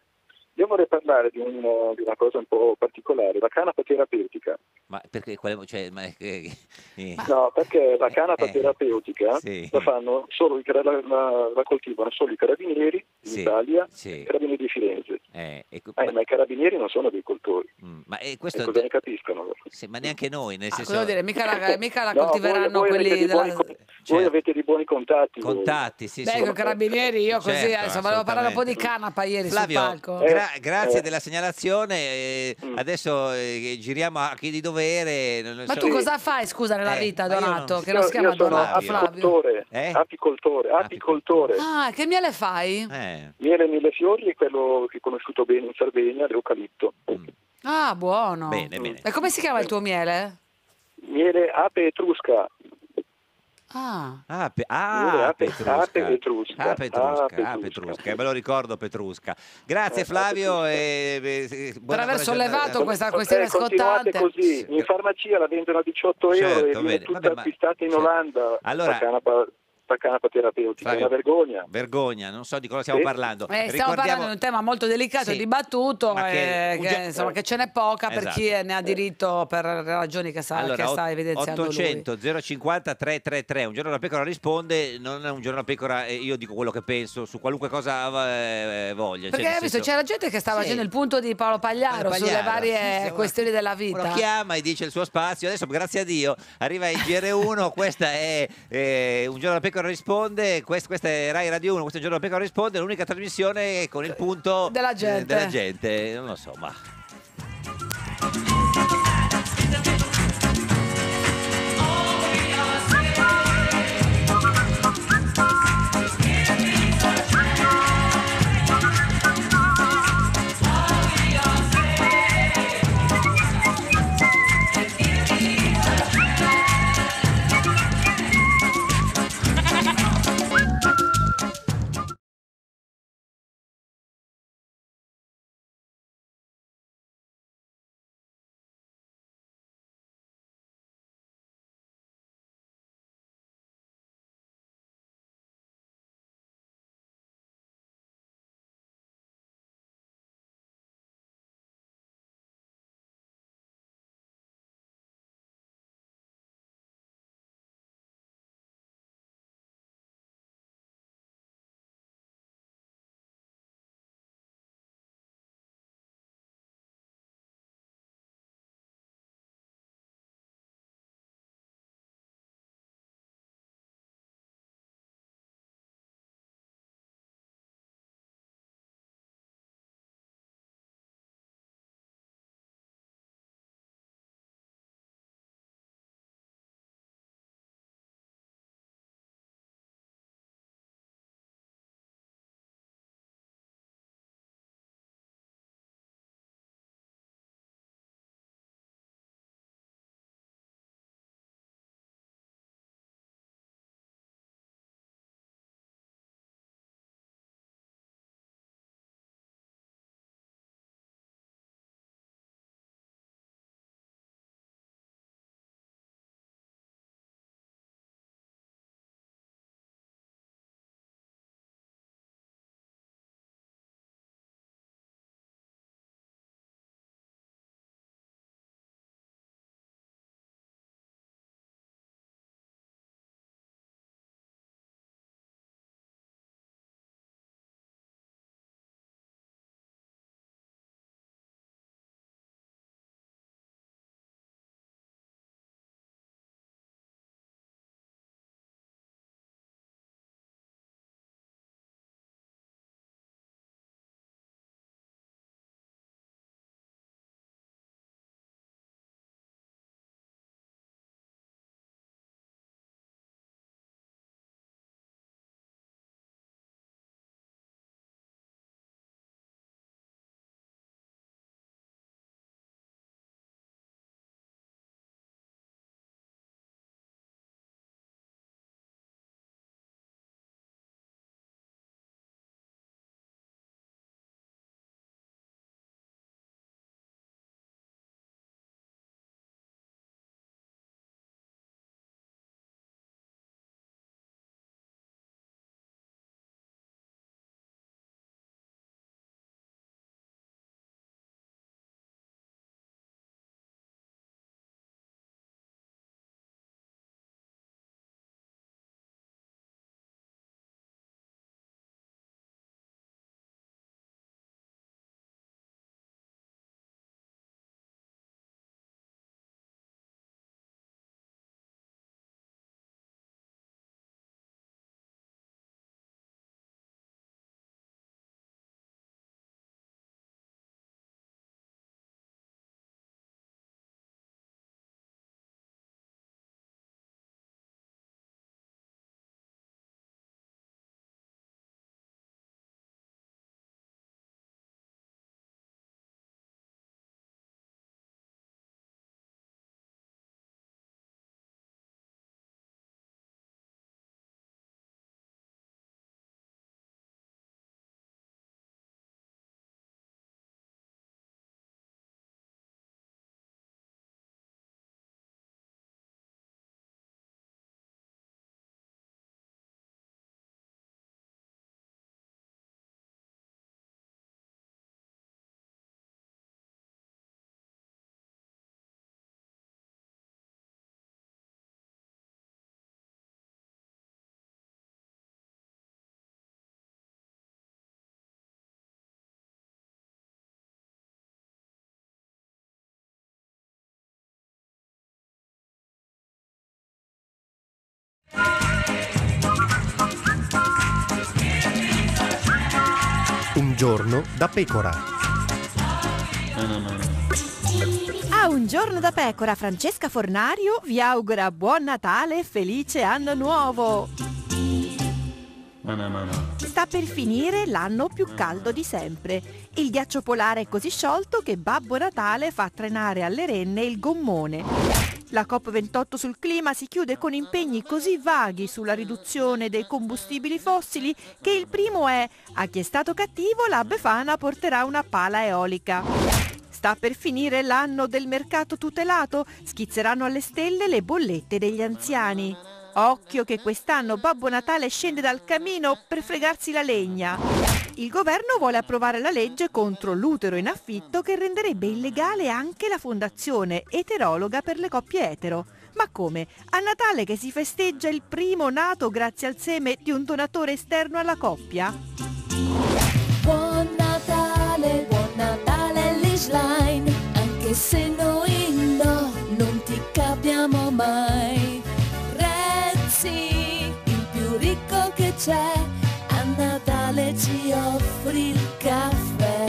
Io vorrei parlare di, uno, di una cosa un po' particolare, la canapa terapeutica. Ma perché? Quale, cioè, ma, eh, eh. No, perché la canapa eh, terapeutica sì. la fanno solo i, la, la coltivano solo i carabinieri in sì, Italia sì. e i carabinieri di Firenze. Eh, e, eh, ma, ma i carabinieri non sono agricoltori. Ma eh, questo cosa ne capiscono? Sì, ma neanche noi, nel ah, senso... Voglio dire, mica la, mica la no, coltiveranno voi, voi quelli della... Buoni, cioè... Voi avete dei buoni contatti. Contatti, sì, sì. Beh, con i carabinieri io così, certo, adesso volevo parlare un po' di canapa ieri Flavio, sul palco. Eh, Grazie eh. della segnalazione, eh, mm. adesso eh, giriamo a chi di dovere. Non ma so. tu cosa fai, scusa, nella eh, vita, Donato? Non... Che non si chiama Donato, Flavio. Eh? Apicoltore, apicoltore. Ah, che miele fai? Eh. Miele mille fiori è quello che è conosciuto bene in Sardegna, l'eucalipto. Mm. Ah, buono. Bene, mm. bene. E come si chiama il tuo miele? Miele ape etrusca. Ah, ah, pe ah ape, Petrusca. Ape Petrusca. Ah, Petrusca. Ah, Petrusca. Ah, Petrusca. Eh, me lo ricordo Petrusca. Grazie Flavio eh, eh, per aver sollevato questa questione eh, scottante. Così. In farmacia la vendono a diciotto euro certo, e viene tutta Vabbè, ma... acquistata in Olanda. Allora... La canapa terapeutica, Flavio, è una vergogna. Vergogna, non so di cosa stiamo sì. parlando. Eh, stiamo Ricordiamo... parlando di un tema molto delicato sì. e dibattuto, che, eh, che, insomma, eh. che ce n'è poca esatto. per chi ne ha diritto per ragioni che sta, allora, che sta evidenziando ottocento zero cinquanta trecentotrentatré, un giorno la pecora risponde, non è un giorno la pecora, io dico quello che penso su qualunque cosa eh, voglia. Perché cioè, hai visto, c'era gente che stava sì. facendo il punto di Paolo Pagliaro, Paolo Pagliaro sulle varie sì, questioni della vita. Uno chiama e dice il suo spazio, adesso grazie a Dio arriva il G R uno, questa è eh, un giorno la pecora risponde, questa, questa è Rai Radio Uno, questo è il giorno della pecora risponde, l'unica trasmissione con il punto della gente, eh, della gente. Non lo so, ma Un giorno da pecora. No, no, no, no. A Un giorno da pecora, Francesca Fornario vi augura buon Natale e felice anno nuovo. No, no, no, no. Sta per finire l'anno più caldo di sempre. Il ghiaccio polare è così sciolto che Babbo Natale fa trainare alle renne il gommone. La COP ventotto sul clima si chiude con impegni così vaghi sulla riduzione dei combustibili fossili che il primo è: a chi è stato cattivo la Befana porterà una pala eolica. Sta per finire l'anno del mercato tutelato, schizzeranno alle stelle le bollette degli anziani. Occhio che quest'anno Babbo Natale scende dal camino per fregarsi la legna. Il governo vuole approvare la legge contro l'utero in affitto che renderebbe illegale anche la fondazione eterologa per le coppie etero. Ma come? A Natale che si festeggia il primo nato grazie al seme di un donatore esterno alla coppia? Buon Natale, buon Natale Lifeline, anche se noi no, non ti capiamo mai. Sì, il più ricco che c'è, a Natale ci offri il caffè.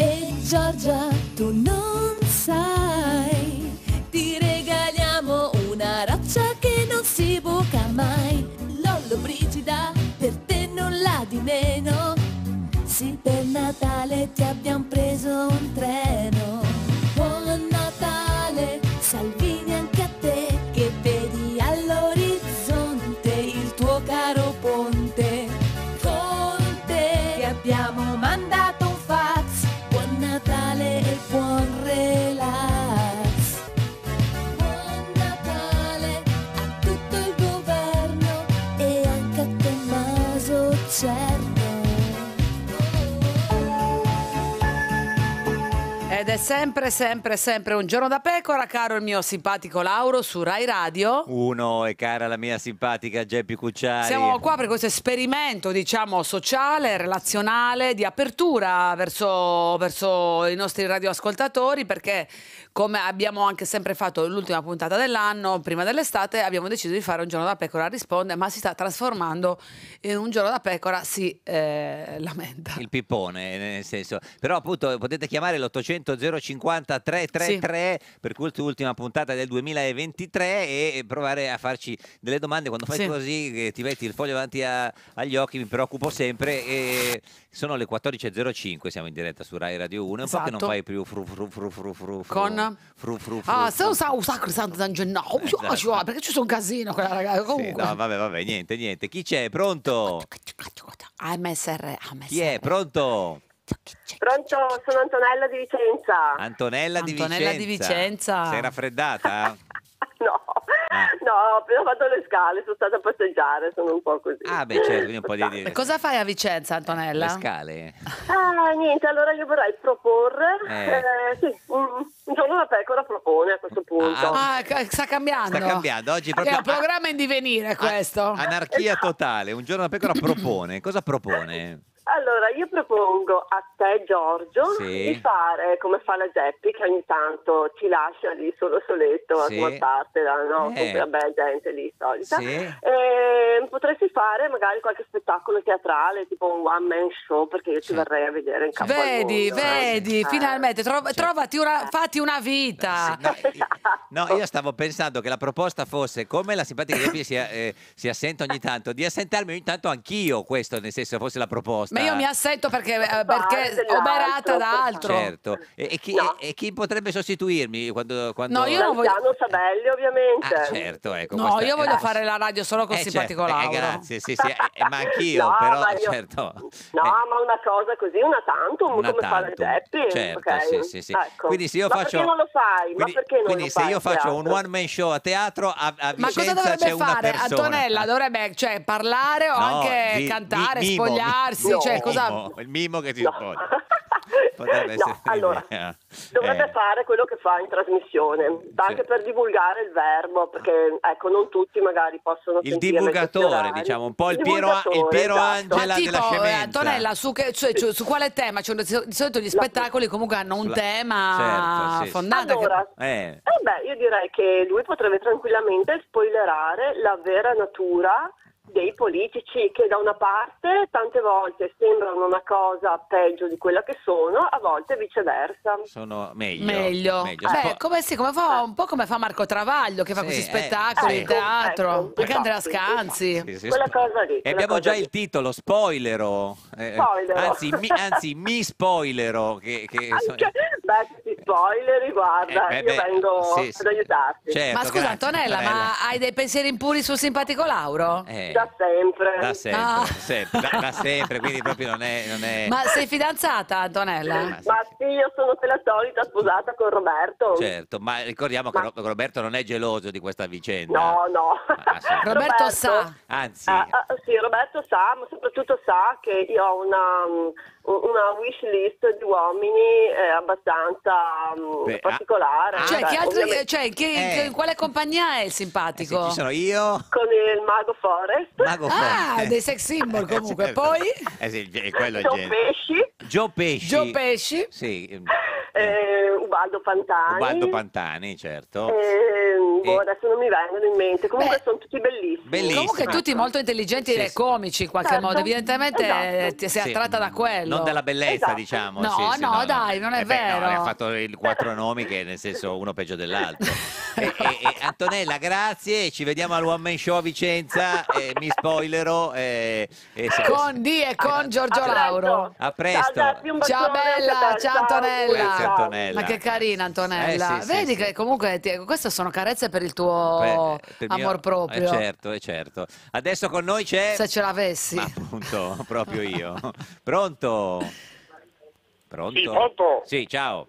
E Giorgia, tu non sai, ti regaliamo una roccia che non si buca mai. Lollobrigida, per te nulla di meno, sì, per Natale ti abbiamo preso un treno. Buon Natale, Salvini anche a te, che vedi all'orizzonte il tuo caro ponte. Con te ti abbiamo mandato un fax, buon Natale e buon relax. Buon Natale a tutto il governo e anche a Tommaso Cerno. Ed è sempre, sempre, sempre un giorno da pecora, caro il mio simpatico Lauro su Rai Radio Uno e cara la mia simpatica Geppi Cucciari. Siamo qua per questo esperimento, diciamo, sociale, relazionale, di apertura verso, verso i nostri radioascoltatori, perché come abbiamo anche sempre fatto l'ultima puntata dell'anno, prima dell'estate, abbiamo deciso di fare Un giorno da pecora risponde, ma si sta trasformando in Un giorno da pecora si eh, lamenta. Il pippone, nel senso. Però appunto potete chiamare l'ottocento zero cinquanta trecentotrentatré, sì, per quest'ultima puntata del duemilaventitré, e provare a farci delle domande. Quando fai, sì, così che ti metti il foglio davanti a, agli occhi, mi preoccupo sempre, e sono le quattordici e zero cinque, siamo in diretta su Rai Radio Uno. È un, esatto, po' che non fai più fru fru fru fru fru con fru fru fru. Ah, se lo sa un sacro santo San Gennaro, perché ci sono un casino quella ragazza. Comunque, sì, no, vabbè, vabbè, niente, niente. Chi c'è? Pronto? A M S R, A M S R. Chi è? Pronto? Pronto, sono Antonella di Vicenza. Antonella di Antonella Vicenza. Di Vicenza. Sei raffreddata? No, ah. no, ho fatto le scale, sono stata a passeggiare, sono un po' così. Ah, beh, certo, un po' di dire. Cosa fai a Vicenza, Antonella? Le scale. Ah, niente, allora io vorrei proporre, eh. Eh, sì, un giorno da pecora propone a questo punto. Ah, ah, sta cambiando. Sta cambiando, oggi proprio... È un programma in divenire questo. Ah, anarchia totale, Un giorno da pecora propone, cosa propone? Allora, io propongo a te, Giorgio, sì, di fare come fa la Geppi, che ogni tanto ci lascia lì solo soletto, sì, a sguardartela, no? Eh. Con la bella gente lì solita. Sì. E potresti fare magari qualche spettacolo teatrale, tipo un one-man show, perché io ci verrei a vedere in campo. Vedi, mondo, vedi, eh. finalmente, tro cioè. trovati una, fatti una vita. No, sì, no, no, io stavo pensando che la proposta fosse, come la simpatica Geppi si, eh, si assenta ogni tanto, di assentarmi ogni tanto anch'io, questo, nel senso, fosse la proposta. Ma io mi assetto perché, perché oberata da altro. Certo. E, e, chi, no. e, e chi potrebbe sostituirmi? Quando, quando... No, io non voglio... Sabelli, ovviamente. Ah, certo, ecco. No, questa... io voglio eh. fare la radio solo con eh, simpatico certo. Lauro. Eh, grazie, sì, sì, eh, ma anch'io, no, però, ma io... certo. No, eh. ma una cosa così, una tantum, una come tantum. fa le Geppi. Certo, okay. sì, sì, sì. Ecco. Quindi se io ma faccio... perché non lo fai? Quindi, ma perché non quindi lo se fai io faccio un one-man show a teatro, a, a Vicenza c'è una persona. Ma cosa dovrebbe fare? Antonella dovrebbe, cioè, parlare o anche cantare, spogliarsi? Cioè, cosa... mimo, il mimo che ti no. spoglia. Potrebbe no, essere allora, dovrebbe eh. fare quello che fa in trasmissione, anche per divulgare il verbo, perché ecco, non tutti magari possono il divulgatore, diciamo, un po' il, il Piero, il Piero esatto. Angela ma tipo, della scemenza. Antonella, su, che, cioè, su, su quale tema? Cioè, di solito gli spettacoli comunque hanno un Sulla... tema certo, sì, fondante. Allora, che... eh. Eh beh, io direi che lui potrebbe tranquillamente spoilerare la vera natura dei politici che da una parte tante volte sembrano una cosa peggio di quella che sono, a volte viceversa. Sono meglio. Meglio. meglio. Beh, eh. come, sì, come fa, un po' come fa Marco Travaglio che fa sì, questi spettacoli eh, in teatro, ecco, anche esatto, Andrea Scanzi. Esatto. Sì, sì, quella cosa lì. E abbiamo già lì. il titolo, spoilero. Eh, spoilero. Anzi, mi, anzi, mi spoilero. Che, che anche, so... Beh, ti spoileri, guarda, eh, beh, io beh, vengo sì, sì. ad aiutarti. Certo, ma scusa grazie, Antonella, Antonella, ma hai dei pensieri impuri sul simpatico Lauro? Eh. Da sempre, da sempre, ah. sempre da, da sempre, quindi proprio non è, non è. Ma sei fidanzata, Antonella? Ma sì, ma sì, io sono la solita sposata con Roberto. Certo, ma ricordiamo ma... che Roberto non è geloso di questa vicenda. No, no. Ah, sì. Roberto, Roberto sa. Anzi, ah, ah, sì, Roberto sa, ma soprattutto sa che io ho una, una wish list di uomini eh, abbastanza Beh, particolare. Ah, cioè, beh, chi altri, ovviamente... cioè chi, eh. in quale compagnia è il simpatico? Eh, sì, ci sono io. Con il Mago Forest. Mago ah, Forest. Dei sex symbol comunque. Certo. Poi eh sì, quello Joe Pesci. Joe Pesci. Joe Pesci. Sì. Eh, Ubaldo Pantani. Ubaldo Pantani, certo. Eh, boh, e... adesso non mi vengono in mente. Comunque Beh, sono tutti bellissimi. bellissimi. Comunque ecco. tutti molto intelligenti sì, e comici in qualche certo. modo. Evidentemente esatto. ti sei sì. attratta da quello. Non dalla bellezza, esatto. diciamo. No, sì, sì, no, no, dai, non è eh vero. Beh, no, ha fatto i quattro nomi che nel senso uno peggio dell'altro. e, e, e, Antonella, grazie. Ci vediamo al One Man Show a Vicenza. Eh, mi spoilero. Eh, eh, con Di e con eh, Giorgio a Lauro. A presto. Ciao bella, ciao Antonella. Antonella. Ma che carina Antonella, eh, sì, vedi sì, che sì. comunque ti, queste sono carezze per il tuo per, per amor mio, proprio. Eh, certo, eh, certo. Adesso con noi c'è... Se ce l'avessi. Ma appunto, proprio io. Pronto? Pronto? Sì, pronto? Sì, ciao.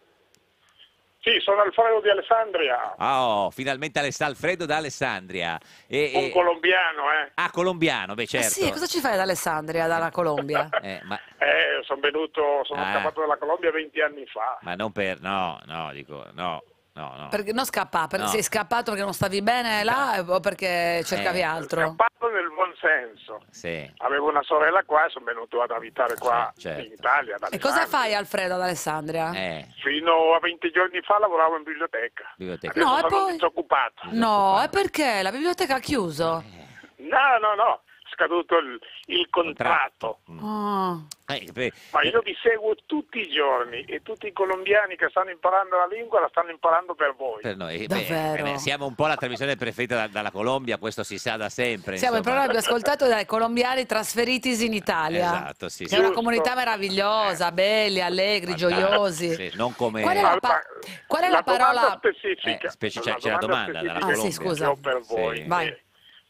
Sì, sono Alfredo di Alessandria. Oh, finalmente Alfredo da Alessandria. E, Un e... colombiano, eh. Ah, colombiano, beh certo. Eh sì, cosa ci fai ad Alessandria, dalla Colombia? eh, ma... eh, sono venuto, sono ah. scappato dalla Colombia venti anni fa. Ma non per, no, no, dico, no. No, no. Perché non scappa, perché no. sei scappato perché non stavi bene là no. o perché cercavi eh, altro? Scappato nel buon senso. Sì. Avevo una sorella qua e sono venuto ad abitare qua sì, certo. in Italia. E cosa fai Alfredo ad Alessandria? Eh. Fino a venti giorni fa lavoravo in biblioteca. biblioteca. No, e poi... disoccupato. No, e perché? La biblioteca ha chiuso? Eh. No, no, no. Scaduto il, il contratto, oh. ma io vi seguo tutti i giorni e tutti i colombiani che stanno imparando la lingua la stanno imparando per voi. Per noi, beh, beh, siamo un po' la trasmissione preferita da, dalla Colombia, questo si sa da sempre. Siamo il programma più ascoltato dai colombiani trasferitisi in Italia. Esatto, sì, sì. È una comunità meravigliosa, belli, allegri, gioiosi. Sì, non come... Qual è la, pa qual è la, la parola specifica? Eh, speci c'è la domanda, domanda dalla ah, sì, scusa. Per voi. Sì. Vai.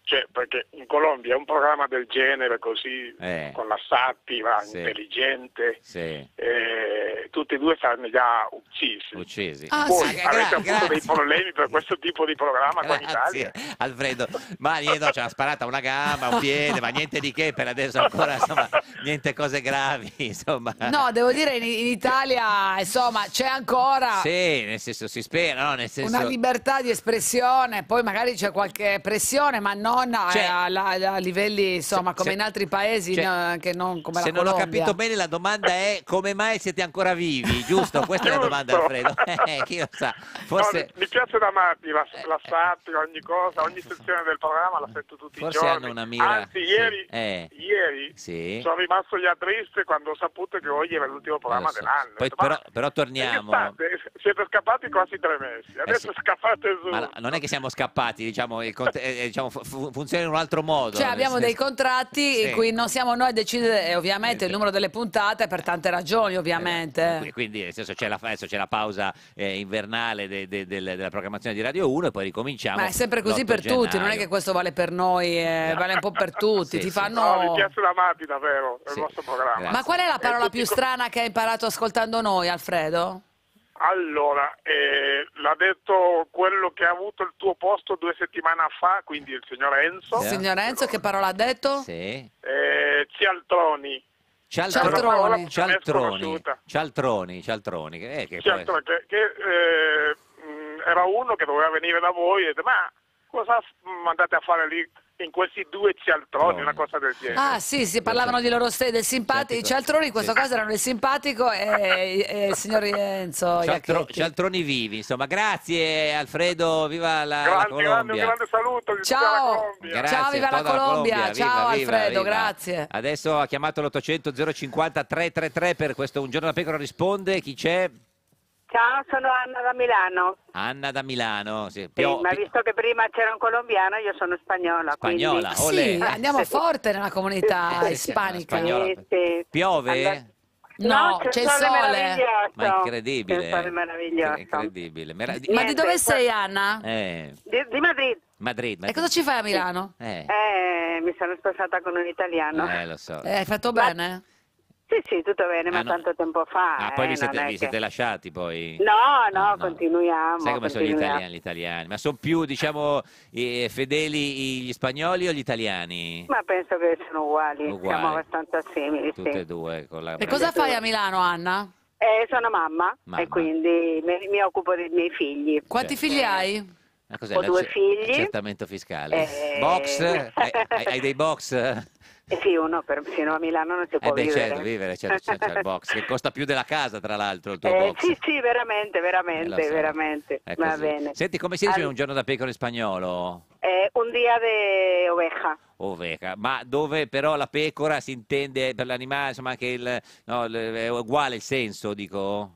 Cioè, perché in Colombia un programma del genere così, eh, con la satira, sì, intelligente, sì, eh, tutti e due saranno già uccisi. uccisi. Ah, Poi sì, avete avuto dei problemi per questo tipo di programma qua in Italia. Alfredo, ma niente, ci ha sparata una gamba, un piede, ma niente di che per adesso ancora, insomma, niente cose gravi, insomma. No, devo dire, in, in Italia, insomma, c'è ancora... Sì, nel senso, si spera, no? Nel senso... Una libertà di espressione, poi magari c'è qualche pressione, ma no. No, cioè, a, a, a livelli insomma come se, in altri paesi, cioè, no, anche non come la se Colombia. Non ho capito bene, la domanda è come mai siete ancora vivi, giusto? Questa giusto. è la domanda, Alfredo. Eh, chi lo sa? Forse... No, mi piace da matti la, la satira, ogni cosa, ogni sezione del programma la sento tutti Forse i giorni. Hanno una mira. Anzi, ieri, sì. eh. ieri sì. sono rimasto già triste quando ho saputo che oggi era l'ultimo programma so. dell'anno. Poi, però, però torniamo. Siete scappati quasi tre mesi, adesso eh sì. scappate su. Ma no, non è che siamo scappati, diciamo, il, eh, diciamo fu funziona in un altro modo. Cioè abbiamo dei contratti sì. in cui non siamo noi a decidere ovviamente il numero delle puntate per tante ragioni ovviamente. Eh, quindi nel senso c'è la, la pausa eh, invernale de, de, de, della programmazione di Radio uno e poi ricominciamo. Ma è sempre così per gennaio. tutti, non è che questo vale per noi, eh, vale un po' per tutti. Sì, ti sì. fanno... No, mi piace la matti davvero, è sì. il vostro programma. Grazie. Ma qual è la parola più strana che hai imparato ascoltando noi, Alfredo? Allora, eh, l'ha detto quello che ha avuto il tuo posto due settimane fa, quindi il signor Enzo. Il signor Enzo, che parola ha detto? Sì. Eh, Cialtroni. Cialtroni. Cialtroni. Cialtroni. Cialtroni. Eh, che, Cialtroni che, che eh, era uno che doveva venire da voi e ha detto, ma cosa andate a fare lì in questi due cialtroni, no, una cosa del genere. Ah sì, si parlavano di loro stessi, del simpatico, i cialtroni in questo sì. caso erano il simpatico e, e il signor Enzo Cialtro, cialtroni vivi, insomma. Grazie Alfredo, viva la, grande, la Colombia. Grande, un grande saluto, ciao. La Colombia. Grazie, ciao, viva la Colombia, Colombia. Viva, ciao viva, Alfredo, viva. Grazie. Adesso ha chiamato l'ottocento zero cinquanta tre tre tre per questo Un giorno da pecora risponde, chi c'è? Ciao, sono Anna da Milano. Anna da Milano, sì. Pio... sì, ma visto che prima c'era un colombiano, io sono spagnola. Spagnola, quindi... sì, andiamo forte nella comunità eh, ispanica. Sì, sì. Piove? Andà... No, no, c'è il sole. Ma incredibile. C'è il sole incredibile. Merav... Niente, ma di dove sei, Anna? Eh. Di, di Madrid. Madrid, Madrid. E cosa ci fai a Milano? Sì. Eh. Eh, mi sono sposata con un italiano. Eh, lo so. Eh, hai fatto ma... bene? Sì, sì, tutto bene, ah, ma no. tanto tempo fa. Ah, eh, poi vi siete, vi siete che... lasciati poi? No, no, no, continuiamo. Sai come continuiamo. sono gli italiani, gli italiani? Ma sono più, diciamo, eh, fedeli gli spagnoli o gli italiani? Ma penso che sono uguali, uguali. siamo abbastanza simili. Tutte sì. e due. Con la... E cosa fai a Milano, Anna? Eh, sono mamma, mamma. e quindi mi, mi occupo dei miei figli. Quanti certo. figli hai? Ah, Ho due figli. Accertamento fiscale. Eh... Box? hai, hai, hai dei box? Eh sì, uno, per, sino a Milano non si può eh beh, vivere. Certo, vivere, certo, certo, c'è il box, che costa più della casa, tra l'altro, il tuo eh, box. Sì, sì, veramente, veramente, eh, veramente, va bene. Senti, come si dice All... un giorno da pecora in spagnolo? Eh, un dia de oveja. Oveja, ma dove però la pecora si intende per l'animale, insomma, che il, no, è uguale il senso, dico?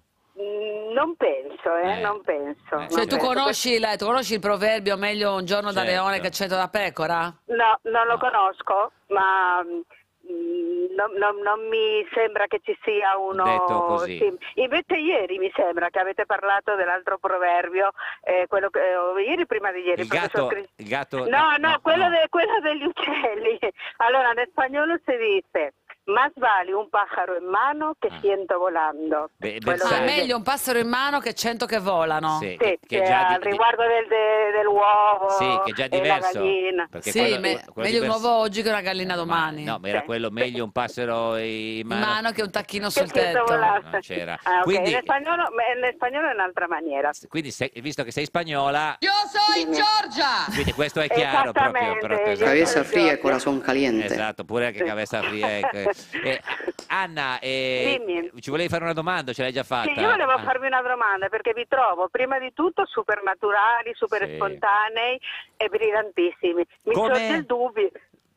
Non penso, eh, eh. non penso. Eh. Cioè, tu conosci, la, tu conosci il proverbio meglio un giorno certo. da leone che cento da pecora? No, non lo no. conosco, ma mh, no, no, non mi sembra che ci sia uno... Detto così. Sì. Invece ieri mi sembra che avete parlato dell'altro proverbio, eh, quello che, eh, ieri prima di ieri... Il gatto... Cris... Il gatto... No, no, no, quello, no. De, quello degli uccelli. Allora, nel spagnolo si dice... Más vale un pájaro in mano che cento volando. Beh, ah, meglio un passero in mano che cento che volano. Sì, sì, che, che che già al di... riguardo del, de, dell'uovo, sì, che già è diverso, e la gallina. Sì, quello, me, quello meglio diverso. un uovo oggi che una gallina domani. No, ma era sì. quello meglio un passero in mano, in mano che un tacchino sul tetto. Non c'era. Ah, okay. Quindi... nel, spagnolo, nel spagnolo è un'altra maniera. Quindi sei, visto che sei spagnola... Io sono Giorgia! Quindi questo è chiaro proprio. Però, cabeza fría e corazón caliente. Esatto, pure anche cabeza fría e... Eh, Anna, eh, ci volevi fare una domanda, ce l'hai già fatta? Sì, io volevo Anna. farvi una domanda perché vi trovo prima di tutto super naturali, super sì. spontanei e brillantissimi. Mi Come... sorge il dubbio.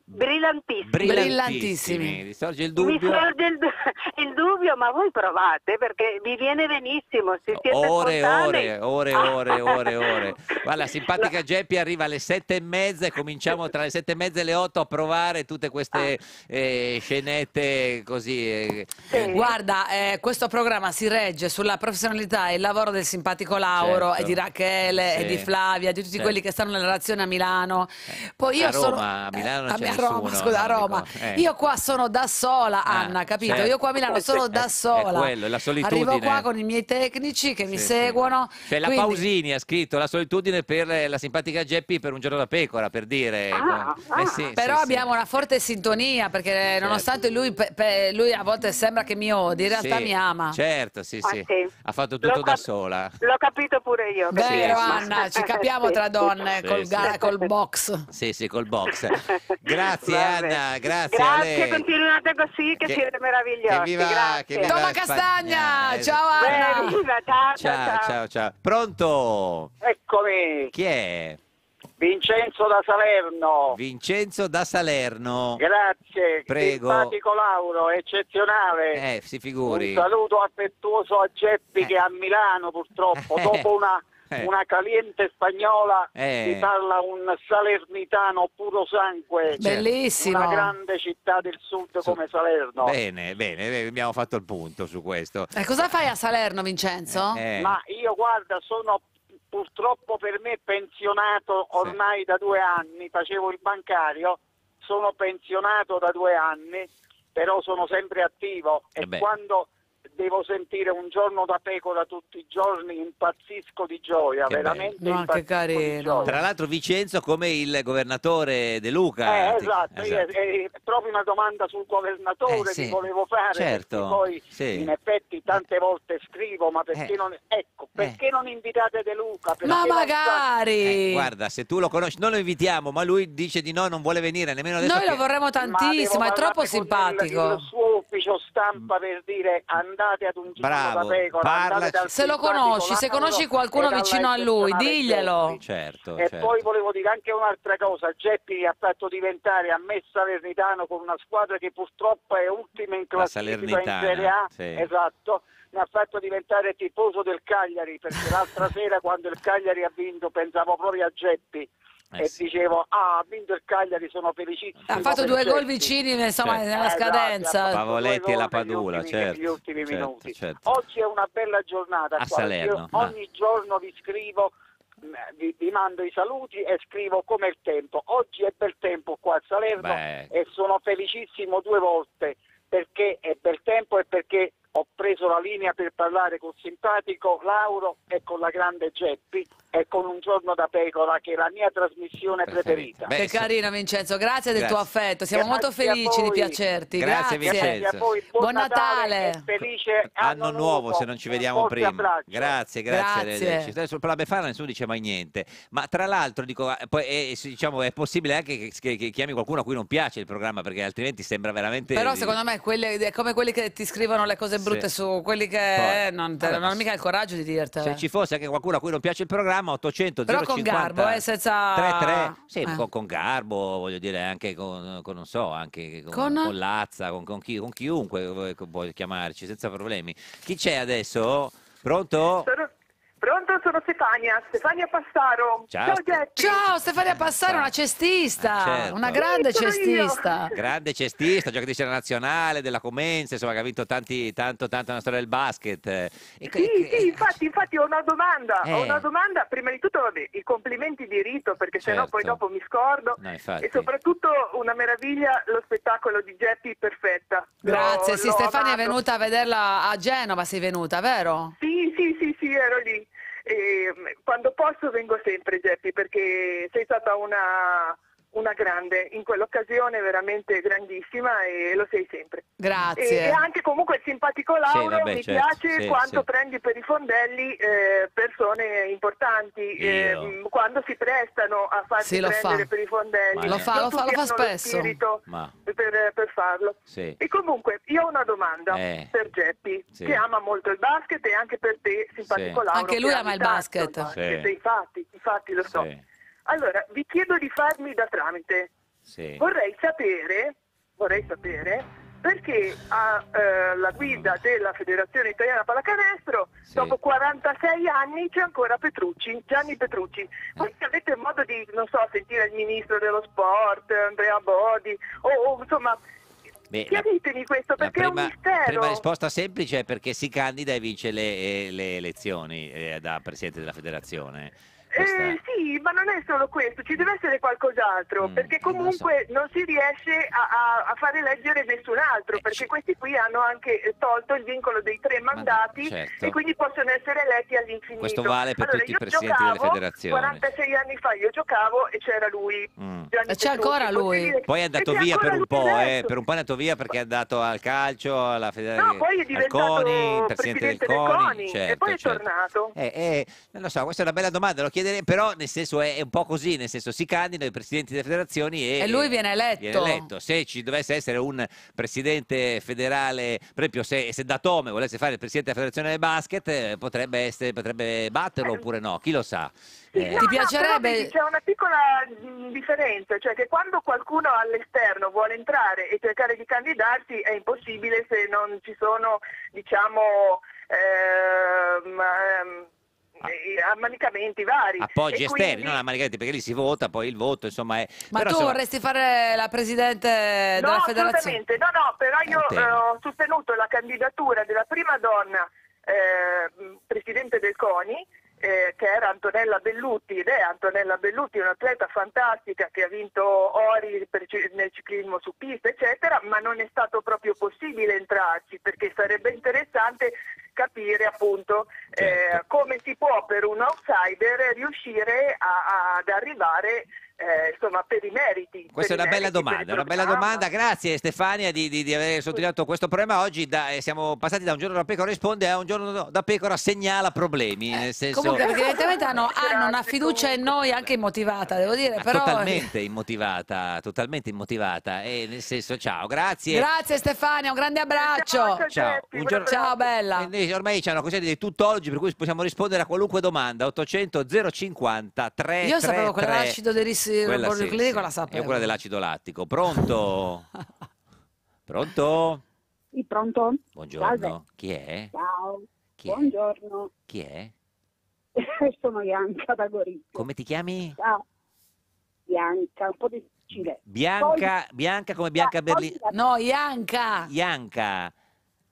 Brillantissimi. Brillantissimi. Mi sorge il dubbio. Mi sorge il, du- il dubbio, ma voi provate perché vi viene benissimo. Se siete ore, spontanei... ore, ore, ore, ore, ore. Guarda, simpatica no. Geppi arriva alle sette e mezza e cominciamo tra le sette e mezza e le otto a provare tutte queste ah. eh, scenette così. Eh. Sì. Guarda, eh, questo programma si regge sulla professionalità e il lavoro del simpatico Lauro certo. e di Rachele sì. e di Flavia, di tutti certo. quelli che stanno nella relazione a Milano. Poi io a Roma, sono... a Milano c'è. Roma, scusa, a Roma. Eh. Io qua sono da sola, Anna, ah, capito? Certo. Io qua a Milano sono da sola. È quello, la solitudine. Arrivo qua con i miei tecnici che sì, mi seguono. Sì. Cioè, quindi... la Pausini ha scritto la solitudine per la simpatica Geppi per Un giorno da pecora, per dire. Ah, eh, ah. Sì, però sì, abbiamo sì. una forte sintonia perché certo. nonostante lui, pe, pe, lui a volte sembra che mi odi, in realtà sì, mi ama. Certo, sì, sì. Ah, sì. Ha fatto tutto L'ho da cap- sola. L'ho capito pure io. Vero, sì, Anna, sì. ci capiamo tra donne sì, col, sì. Gara, col box. Sì, sì, col box. Grazie. Grazie Vabbè. Anna, grazie. Grazie, continuate così che, che siete meravigliosi. Che viva, che viva Toma Castagna, eh, ciao Anna. Beh, viva, ciao, ciao, ciao, ciao, ciao. Pronto? Eccomi. Chi è? Vincenzo da Salerno. Vincenzo da Salerno. Grazie. Prego. Simpatico Lauro, eccezionale. Eh, si figuri. Un saluto affettuoso a Geppi eh. che a Milano purtroppo eh. dopo una... Eh. una caliente spagnola eh. si parla un salernitano puro sangue, bellissimo, una grande città del sud su... come Salerno. Bene, bene, abbiamo fatto il punto su questo. E eh, cosa fai a Salerno, Vincenzo? Eh. Ma io guarda, sono purtroppo per me pensionato ormai sì. da due anni, facevo il bancario, sono pensionato da due anni, però sono sempre attivo e, e quando devo sentire Un giorno da pecora tutti i giorni, impazzisco di gioia, che veramente bello. No, che carino. Tra l'altro Vincenzo come il governatore De Luca. Eh, esatto, esatto. È, è proprio una domanda sul governatore eh, sì. che volevo fare, certo. poi sì. in effetti tante volte scrivo, ma perché eh. non ecco, perché eh. non invitate De Luca? Perché ma magari! Eh, guarda, se tu lo conosci, noi lo invitiamo, ma lui dice di no, non vuole venire nemmeno adesso. Noi che... lo vorremmo tantissimo, è troppo simpatico. Il, il suo ufficio stampa per dire andate ad Un giorno da pecora, se lo conosci, se conosci qualcuno vicino a lui, diglielo. Certo, e certo. poi volevo dire anche un'altra cosa, Geppi ha fatto diventare a me salernitano con una squadra che purtroppo è ultima in classifica in Serie A, sì. esatto, mi ha fatto diventare tifoso del Cagliari, perché l'altra sera quando il Cagliari ha vinto pensavo proprio a Geppi. Eh e sì. dicevo, ah, ha vinto il Cagliari, sono felicissimo. Ha fatto due gol vicini, insomma, certo. nella scadenza. Esatto, Pavoletti e La Padula, ultimi, certo. Negli ultimi certo, minuti. Certo. Oggi è una bella giornata. A Salerno. Io ogni ah. giorno vi scrivo, vi, vi mando i saluti e scrivo com'è il tempo. Oggi è bel tempo qua a Salerno. Beh. E sono felicissimo due volte, perché è bel tempo e perché ho preso la linea per parlare col simpatico Lauro e con la grande Geppi e con Un giorno da pecora, che è la mia trasmissione preferita. preferita. Beh, che sì. carino Vincenzo, grazie, grazie del tuo affetto, siamo grazie molto felici di piacerti. Grazie, grazie. Vincenzo. A voi. Buon, Buon Natale, Natale. Felice anno, anno nuovo, nuovo, se non ci vediamo prima. Abbraccio. Grazie, grazie. grazie. Adesso per la Befana nessuno diceva niente, ma tra l'altro dico, poi è, diciamo, è possibile anche che, che, che chiami qualcuno a cui non piace il programma, perché altrimenti sembra veramente... Però secondo me quelle, è come quelli che ti scrivono le cose brutte sì. su quelli che poi, eh, non, te, vabbè, non ho mica il coraggio di dirtele. Se ci fosse anche qualcuno a cui non piace il programma, ottocento però zero cinquanta, con garbo eh, senza tre tre sì, eh. con, con garbo, voglio dire, anche con, con non so, anche con, con... con Lazza, con, con, chi, con chiunque vuoi chiamarci senza problemi. Chi c'è adesso? Pronto? Sono... Pronto, sono Stefania, Stefania Passaro. Ciao, Ciao, Ciao Stefania Passaro, una cestista, eh, certo. una grande sì, cestista. Io. Grande cestista, giocatrice della nazionale, della Comense, insomma, che ha vinto tanti, tanto, tanto nella storia del basket. E, sì, e, sì, infatti, infatti ho una domanda, eh. ho una domanda, prima di tutto, vabbè, i complimenti di rito, perché certo. sennò poi dopo mi scordo, no, e soprattutto una meraviglia, lo spettacolo di Geppi, perfetta. Grazie, lo, sì, lo Stefania amato. È venuta a vederla a Genova, sei venuta, vero? Sì, sì, sì, sì, ero lì. E quando posso vengo sempre, Geppi, perché sei stata una, una grande in quell'occasione, veramente grandissima, e lo sei sempre. Grazie. E, e anche comunque il simpatico Lauro, sì, vabbè, mi certo, piace sì, quanto sì. prendi per i fondelli eh, persone importanti, eh, quando si prestano a farsi sì, prendere fa. per i fondelli. Lo fa, lo fa, lo fa spesso. Lo Ma. Per, per farlo. Sì. E comunque io ho una domanda eh. per Geppi, sì. che ama molto il basket, e anche per te, simpatico sì. Lauro. Anche lui ama il basket. Tanto, sì. Sì. Infatti, infatti lo so. Sì. Allora, vi chiedo di farmi da tramite. Sì. Vorrei sapere, vorrei sapere perché alla eh, guida della Federazione Italiana Pallacanestro, sì. dopo quarantasei anni c'è ancora Petrucci, Gianni Petrucci. Voi eh. avete modo di, non so, sentire il ministro dello sport, Andrea Bodi, o, o insomma... Beh, chiaritemi questo, perché prima, è un mistero. La prima risposta semplice è perché si candida e vince le, le elezioni eh, da Presidente della Federazione. Eh, sì, ma non è solo questo, ci deve essere qualcos'altro, mm, perché comunque non, so. non si riesce a, a, a fare eleggere nessun altro, eh, perché questi qui hanno anche tolto il vincolo dei tre mandati, ma, certo. e quindi possono essere eletti all'infinito. Questo vale per allora, tutti i presidenti delle federazioni. quarantasei anni fa io giocavo e c'era lui. Mm. E c'è ancora lui. Poi è andato via per un po', eh, per un po' è andato via perché è andato al calcio, alla federazione. No, poi è diventato Coni, presidente, presidente del Coni, del Coni certo, e poi è certo. tornato. Eh, eh, non lo so, questa è una bella domanda, lo chiedo. Però nel senso è un po' così, nel senso si candidano i presidenti delle federazioni e, e lui viene eletto. viene eletto. Se ci dovesse essere un presidente federale, per esempio se, se Datome volesse fare il presidente della federazione del basket, potrebbe, essere, potrebbe batterlo oppure no, chi lo sa. Eh, no, ti piacerebbe... no, c'è una piccola differenza, cioè che quando qualcuno all'esterno vuole entrare e cercare di candidarsi è impossibile se non ci sono, diciamo... Ehm, ehm, ammanicamenti vari, appoggi esterni, quindi... non ammanicamenti, perché lì si vota, poi il voto insomma è... Ma però, tu insomma... vorresti fare la presidente della no, federazione? No, no, no, però io eh, ho sostenuto la candidatura della prima donna eh, presidente del Coni, eh, che era Antonella Bellutti, ed è Antonella Bellutti, un'atleta fantastica che ha vinto ori per, nel ciclismo su pista, eccetera, ma non è stato proprio possibile entrarci, perché sarebbe interessante capire appunto certo. eh, come si può per un outsider riuscire a, a, ad arrivare eh, insomma per i meriti. Questa è una bella domanda, una bella domanda, grazie Stefania di, di, di aver sottolineato questo problema oggi. Da, eh, siamo passati da Un giorno da pecora risponde a Un giorno da pecora segnala problemi, eh, nel senso... Comunque perché direttamente hanno, hanno una fiducia in noi anche immotivata, devo dire, ah, però... Totalmente immotivata, totalmente immotivata, e nel senso ciao, grazie. Grazie Stefania, un grande abbraccio. Ciao, un giorno... ciao bella. E noi ormai c'è una cosa di tuttologi per cui possiamo rispondere a qualunque domanda, ottocento zero cinquanta tre. Io sapevo quell'acido del rischio. Sì, quella sì, sì. La sapevo. È quella dell'acido lattico. Pronto? Pronto? Sì, pronto. Buongiorno. Salve. Chi è? Ciao. Chi Buongiorno. È? Chi è? Sono Bianca da Gorizia. Come ti chiami? Ciao. Bianca, un po' difficile. Bianca, poi... Bianca come Bianca ah, Berlino. La... No, Bianca. Bianca.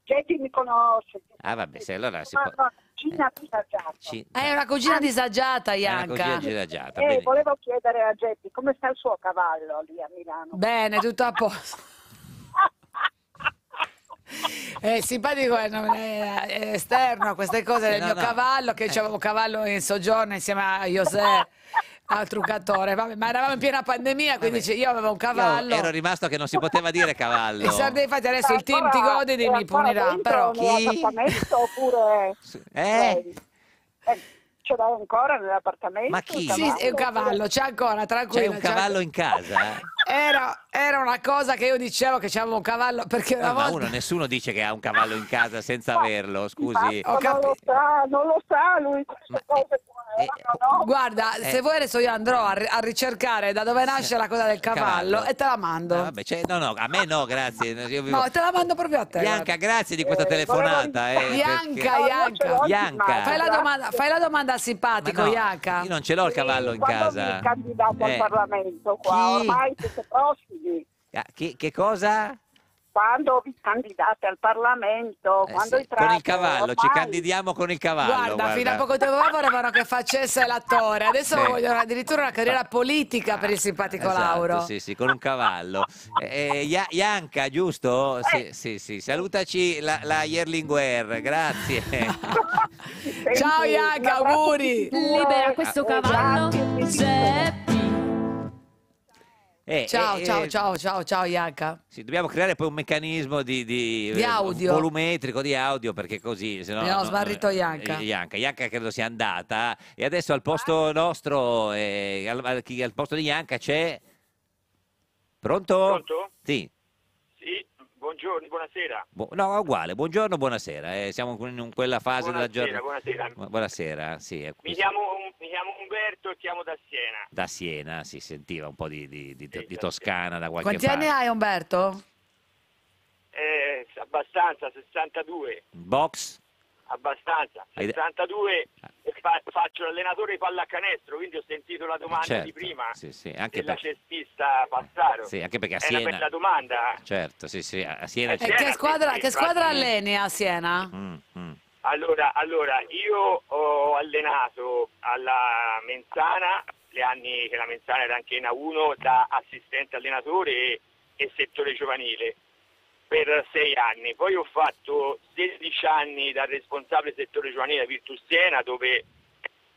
Che mi conosce. Ah vabbè, se allora si può... Cina disagiata. C è una cugina disagiata, Ianca. Eh, volevo chiedere a Geppi come sta il suo cavallo lì a Milano. Bene, tutto a posto. È simpatico, è, è esterno a queste cose del no, mio no. cavallo, che c'avevo un cavallo in soggiorno insieme a José. Al truccatore, vabbè, ma eravamo in piena pandemia, quindi vabbè. Io avevo un cavallo. Io ero rimasto che non si poteva dire cavallo. E infatti adesso il team ti gode e mi punirà. Però chi? Oppure... Eh? Eh, ce l'ho ancora nell'appartamento? Ma chi? Sì, è un cavallo, c'è ancora, tranquillo. C'è un cavallo in casa? Era, era una cosa che io dicevo che c'avevo un cavallo, perché una no, volta... Ma uno, nessuno dice che ha un cavallo in casa senza averlo, scusi. Ho non lo sa, non lo sa lui queste ma... cose. Eh, no, no. Guarda, eh. se vuoi adesso io andrò a, a ricercare da dove nasce la cosa del cavallo, cavallo. E te la mando. Ah, vabbè, cioè, no, no, a me no, grazie. Io vivo... No, te la mando proprio a te. Bianca, grazie di questa eh, telefonata. Volevo... Eh, Bianca, perché... no, Bianca. Fai la domanda, fai la domanda simpatico, no, Bianca. Io non ce l'ho il cavallo in Quando casa. Candidato eh. al Parlamento qua, chi? Ormai siete prossimi. Ah, che, che cosa? Quando vi candidate al Parlamento, eh quando sì, con il cavallo, ormai. Ci candidiamo con il cavallo. Guarda, guarda, fino a poco tempo fa volevano che facesse l'attore, adesso sì. vogliono addirittura una carriera politica ah, per il simpatico esatto, Lauro. Sì, sì, con un cavallo. Eh, Ianca, giusto? Sì, sì, sì. Salutaci la, la Yerlinguer, grazie. Senti, ciao Ianca, auguri. Libera questo cavallo, Geppi. Eh, ciao, eh, ciao, ciao, ciao, ciao, Ianca. Sì, dobbiamo creare poi un meccanismo di, di, di audio. Volumetrico di audio, perché così se no, abbiamo no, smarrito Ianca. Ianca. Ianca credo sia andata e adesso al posto nostro, eh, al, al, al posto di Ianca c'è. Pronto? Pronto? Sì. Sì, buongiorno, buonasera. Bu no, uguale, buongiorno, buonasera. Eh, siamo in quella fase buonasera, della giornata. Buonasera, buonasera. Sì, è mi chiamo un... Mi chiamo Umberto e chiamo da Siena. Da Siena, si sentiva un po' di, di, di, sì, di Toscana da qualche Quanti parte. Quanti anni hai Umberto? Eh, abbastanza, sessantadue. Box? Abbastanza, sessantadue ah. e fa, faccio l'allenatore di pallacanestro, quindi ho sentito la domanda certo, di prima sì, sì. Anche della perché... cestista Passaro. Sì, anche perché a Siena... È una bella domanda. Certo, sì, sì, a Siena... E Siena che squadra, sì, che squadra alleni a Siena? Mm, mm. Allora, allora, io ho allenato alla Menzana, gli anni che la Menzana era anche in A uno, da assistente allenatore e, e settore giovanile, per sei anni. Poi ho fatto sedici anni da responsabile settore giovanile a Virtus Siena, dove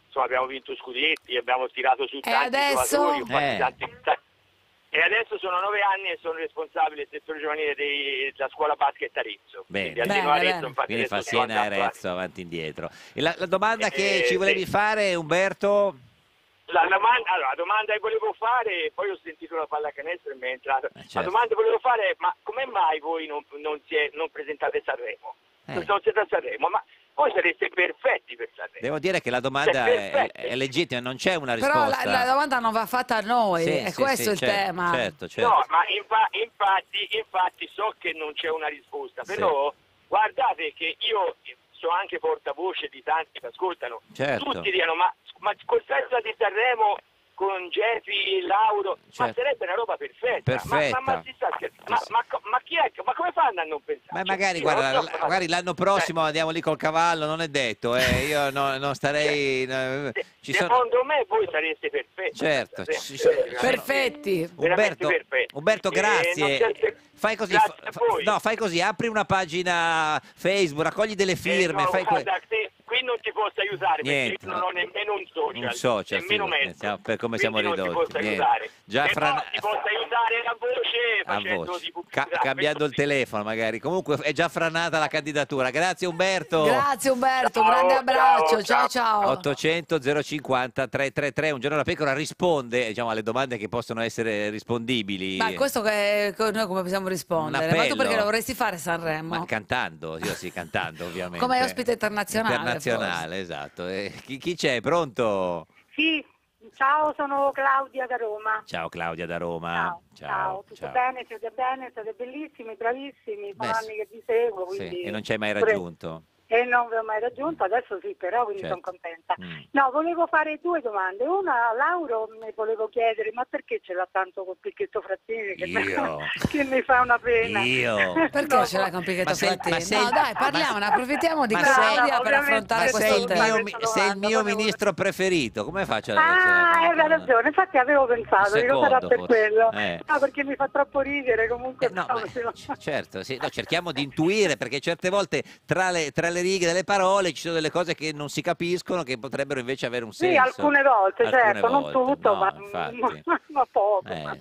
insomma, abbiamo vinto scudetti, abbiamo tirato su tanti giocatori, ho fatto eh. tanti, tanti. E adesso sono nove anni e sono responsabile del settore giovanile dei, della scuola basket Arezzo. Bene, quindi, bene, Arezzo, bene. Infatti, quindi fa Siena e Arezzo avanti e indietro. E la, la domanda eh, che eh, ci volevi sì. fare, Umberto? La, la, allora, la domanda che volevo fare, poi ho sentito la pallacanestro e mi è entrato. Eh, certo. La domanda che volevo fare è, ma come mai voi non, non, si è, non presentate Sanremo? Eh. Non siete a Sanremo, ma... Voi sareste perfetti per sapere. Devo dire che la domanda è, è legittima, non c'è una risposta. Però la, la domanda non va fatta a noi, sì, è sì, questo sì, il certo, tema. Certo, certo. No, ma infa, infatti, infatti so che non c'è una risposta, però sì. guardate che io sono anche portavoce di tanti che ascoltano. Certo. Tutti dicono, ma, ma col senso di Sanremo con Geppi, Lauro, certo. Ma sarebbe una roba perfetta. Perfetta. Ma, ma, ma, si sta scherzando. ma, ma, ma chi è? Ma come fanno a non pensare? Ma magari, cioè, guarda, so, magari l'anno prossimo eh. andiamo lì col cavallo, non è detto, eh. Io no, non starei. Cioè, ci se, sono... Secondo me voi sareste perfetti. Certo, se, ci, se, ci, perfetti. Umberto, perfetti. Umberto, grazie. Eh, se... Fai così, fa, no, fai così, apri una pagina Facebook, raccogli delle firme. Eh, no, fai guarda, que... qui non ti posso aiutare, niente, perché no. non ho nemmeno un social, un social nemmeno sì, mezzo. Siamo, per come quindi siamo ridotti. Non ti posso aiutare. Già Fra... no, ti posso aiutare la voce facendo voce. Di pubblicità. Ca- cambiando il telefono magari. Comunque è già franata la candidatura. Grazie Umberto. Grazie Umberto, ciao, grande abbraccio. Ciao ciao. ciao. ottocento zero cinquanta trecentotrentatré. Un giorno da pecora risponde, diciamo, alle domande che possono essere rispondibili. Ma questo che noi come possiamo rispondere? Ma tu perché lo vorresti fare Sanremo? Ma cantando, io sì, cantando ovviamente. Come ospite internazionale. Internazionale. Nazionale, esatto. Eh, chi, chi c'è? Pronto? Sì, ciao, sono Claudia da Roma. Ciao Claudia da Roma. Ciao, ciao, ciao. Tutto ciao. Bene, siete bene, siete bellissimi, bravissimi, sono anni che vi seguo. Quindi... Sì, e non ci hai mai raggiunto? E non vi ho mai raggiunto, adesso sì però, quindi certo. sono contenta. Mm. No, volevo fare due domande. Una, Lauro, mi volevo chiedere, ma perché ce l'ha tanto con Pichetto Frattini? Che, Io. che mi fa una pena. Io. Perché no. ce l'ha con Pichetto Frattini? Ma sei, no, dai, parliamo, approfittiamo di Claudia no, per affrontare questo tema. Sei il mio, sei il mio ministro preferito, come faccio a ah, hai ragione, infatti avevo pensato, che lo sarà per forse. quello. Eh. No, perché mi fa troppo ridere, comunque. Eh, no, no, ma, c- certo, sì, no, cerchiamo di intuire, perché certe volte tra le... Tra le righe delle parole ci sono delle cose che non si capiscono, che potrebbero invece avere un senso. Sì, alcune volte, alcune certo, volte. non tutto, no, ma, ma, ma poco. Eh. Ma.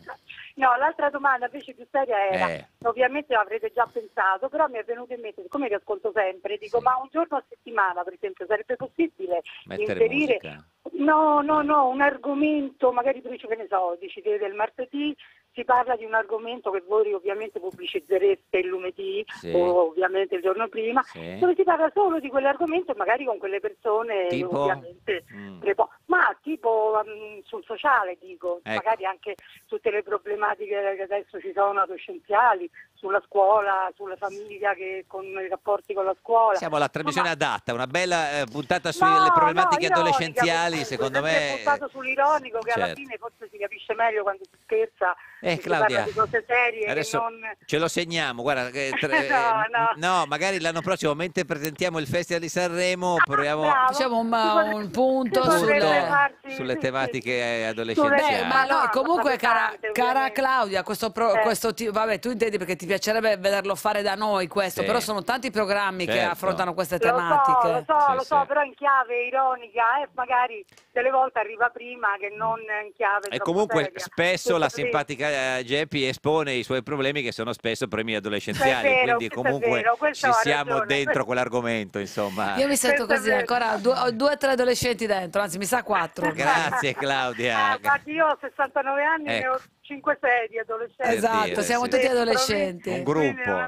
No, l'altra domanda invece più seria era, eh. ovviamente l'avrete già pensato, però mi è venuto in mente, siccome vi ascolto sempre, dico, sì. ma un giorno a settimana, per esempio, sarebbe possibile Mettere inserire... Musica. No, no, no, un argomento, magari tu dici, che ne so, dici che del martedì si parla di un argomento che voi ovviamente pubblicizzereste il lunedì sì. o ovviamente il giorno prima, sì. dove si parla solo di quell'argomento e magari con quelle persone tipo? ovviamente mm. prepo- ma tipo um, sul sociale dico, ecco. magari anche tutte le problematiche che adesso ci sono adolescenziali, sulla scuola, sulla famiglia, che con i rapporti con la scuola. Siamo alla trasmissione ma... adatta, una bella eh, puntata sulle no, problematiche no, adolescenziali, secondo me. È puntato sull'ironico, che certo. alla fine forse si capisce meglio quando si scherza, eh, si Claudia, parla di cose serie. Adesso non... ce lo segniamo, guarda. Che tre... no, no. no, magari l'anno prossimo, mentre presentiamo il Festival di Sanremo, proviamo ah, diciamo un, un punto, punto sulle, sulle tematiche adolescenziali. Beh, ma no, comunque, cara, cara Claudia, questo, pro, eh. questo ti, vabbè, tu intendi perché ti Mi piacerebbe vederlo fare da noi questo, sì. però sono tanti programmi certo. che affrontano queste tematiche. Lo so, lo so, sì, lo so sì. però in chiave ironica e eh, magari delle volte arriva prima che non in chiave. E comunque seria. spesso sì, la sì. simpatica Geppi espone i suoi problemi, che sono spesso premi adolescenziali, vero, quindi comunque ci siamo dentro quell'argomento, insomma. Io mi sento questo così, ancora due, ho due o tre adolescenti dentro, anzi mi sa quattro. Grazie Claudia. Ah, ma io ho sessantanove anni ecco. ne ho cinque sei di adolescenti. Esatto, siamo sì. tutti adolescenti. Un gruppo.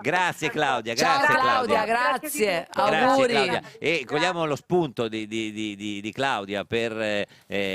Grazie Claudia, grazie Ciao, Claudia, grazie. grazie auguri. Claudia. E cogliamo lo spunto di, di, di, di Claudia per, eh,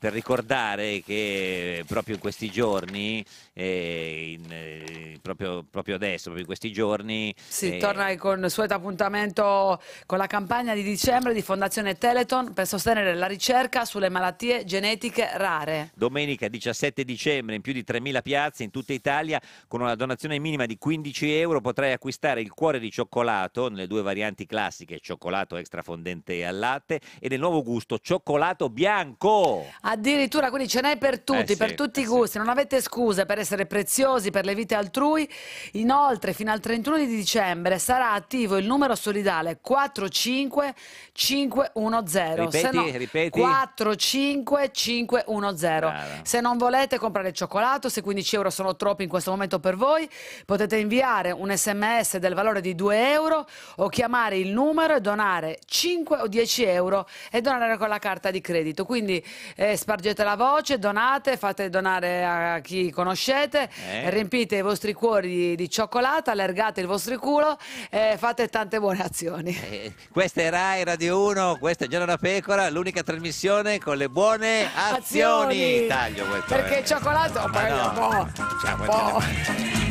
per ricordare che proprio in questi giorni, eh, in, eh, proprio, proprio adesso, proprio in questi giorni... Si eh, torna con il suo appuntamento con la campagna di dicembre di Fondazione Teleton per sostenere la ricerca sulle malattie genetiche rare. Domenica diciassette dicembre in più di tremila piazze in tutta Italia con una donazione minima di quindici euro potrai acquistare il cuore di cioccolato nelle due varianti classiche, cioccolato extra fondente al latte, e nel nuovo gusto cioccolato bianco. Addirittura, quindi ce n'è per tutti, eh sì, per tutti eh i gusti, sì. non avete scuse per essere preziosi per le vite altrui. Inoltre fino al trentuno di dicembre sarà attivo il numero solidale quattro cinque cinque uno zero. Ripeti, se no, ripeti. quattro cinque cinque uno zero. Brava. Se non volete comprare il cioccolato, se quindici euro sono troppi in questo momento per voi, potete inviare un sms del valore di due euro o chiamare il numero e donare cinque o dieci euro e donare con la carta di credito. Quindi eh, spargete la voce, donate, fate donare a chi conoscete, eh. riempite i vostri cuori di, di cioccolata, allargate il vostro culo e fate tante buone azioni. Eh, questa è Rai Radio Uno, questa è Giorno da Pecora, l'unica trasmissione con le buone azioni. azioni. Taglio questo. Perché il cioccolato oh, ma no. boh. Ciao, boh.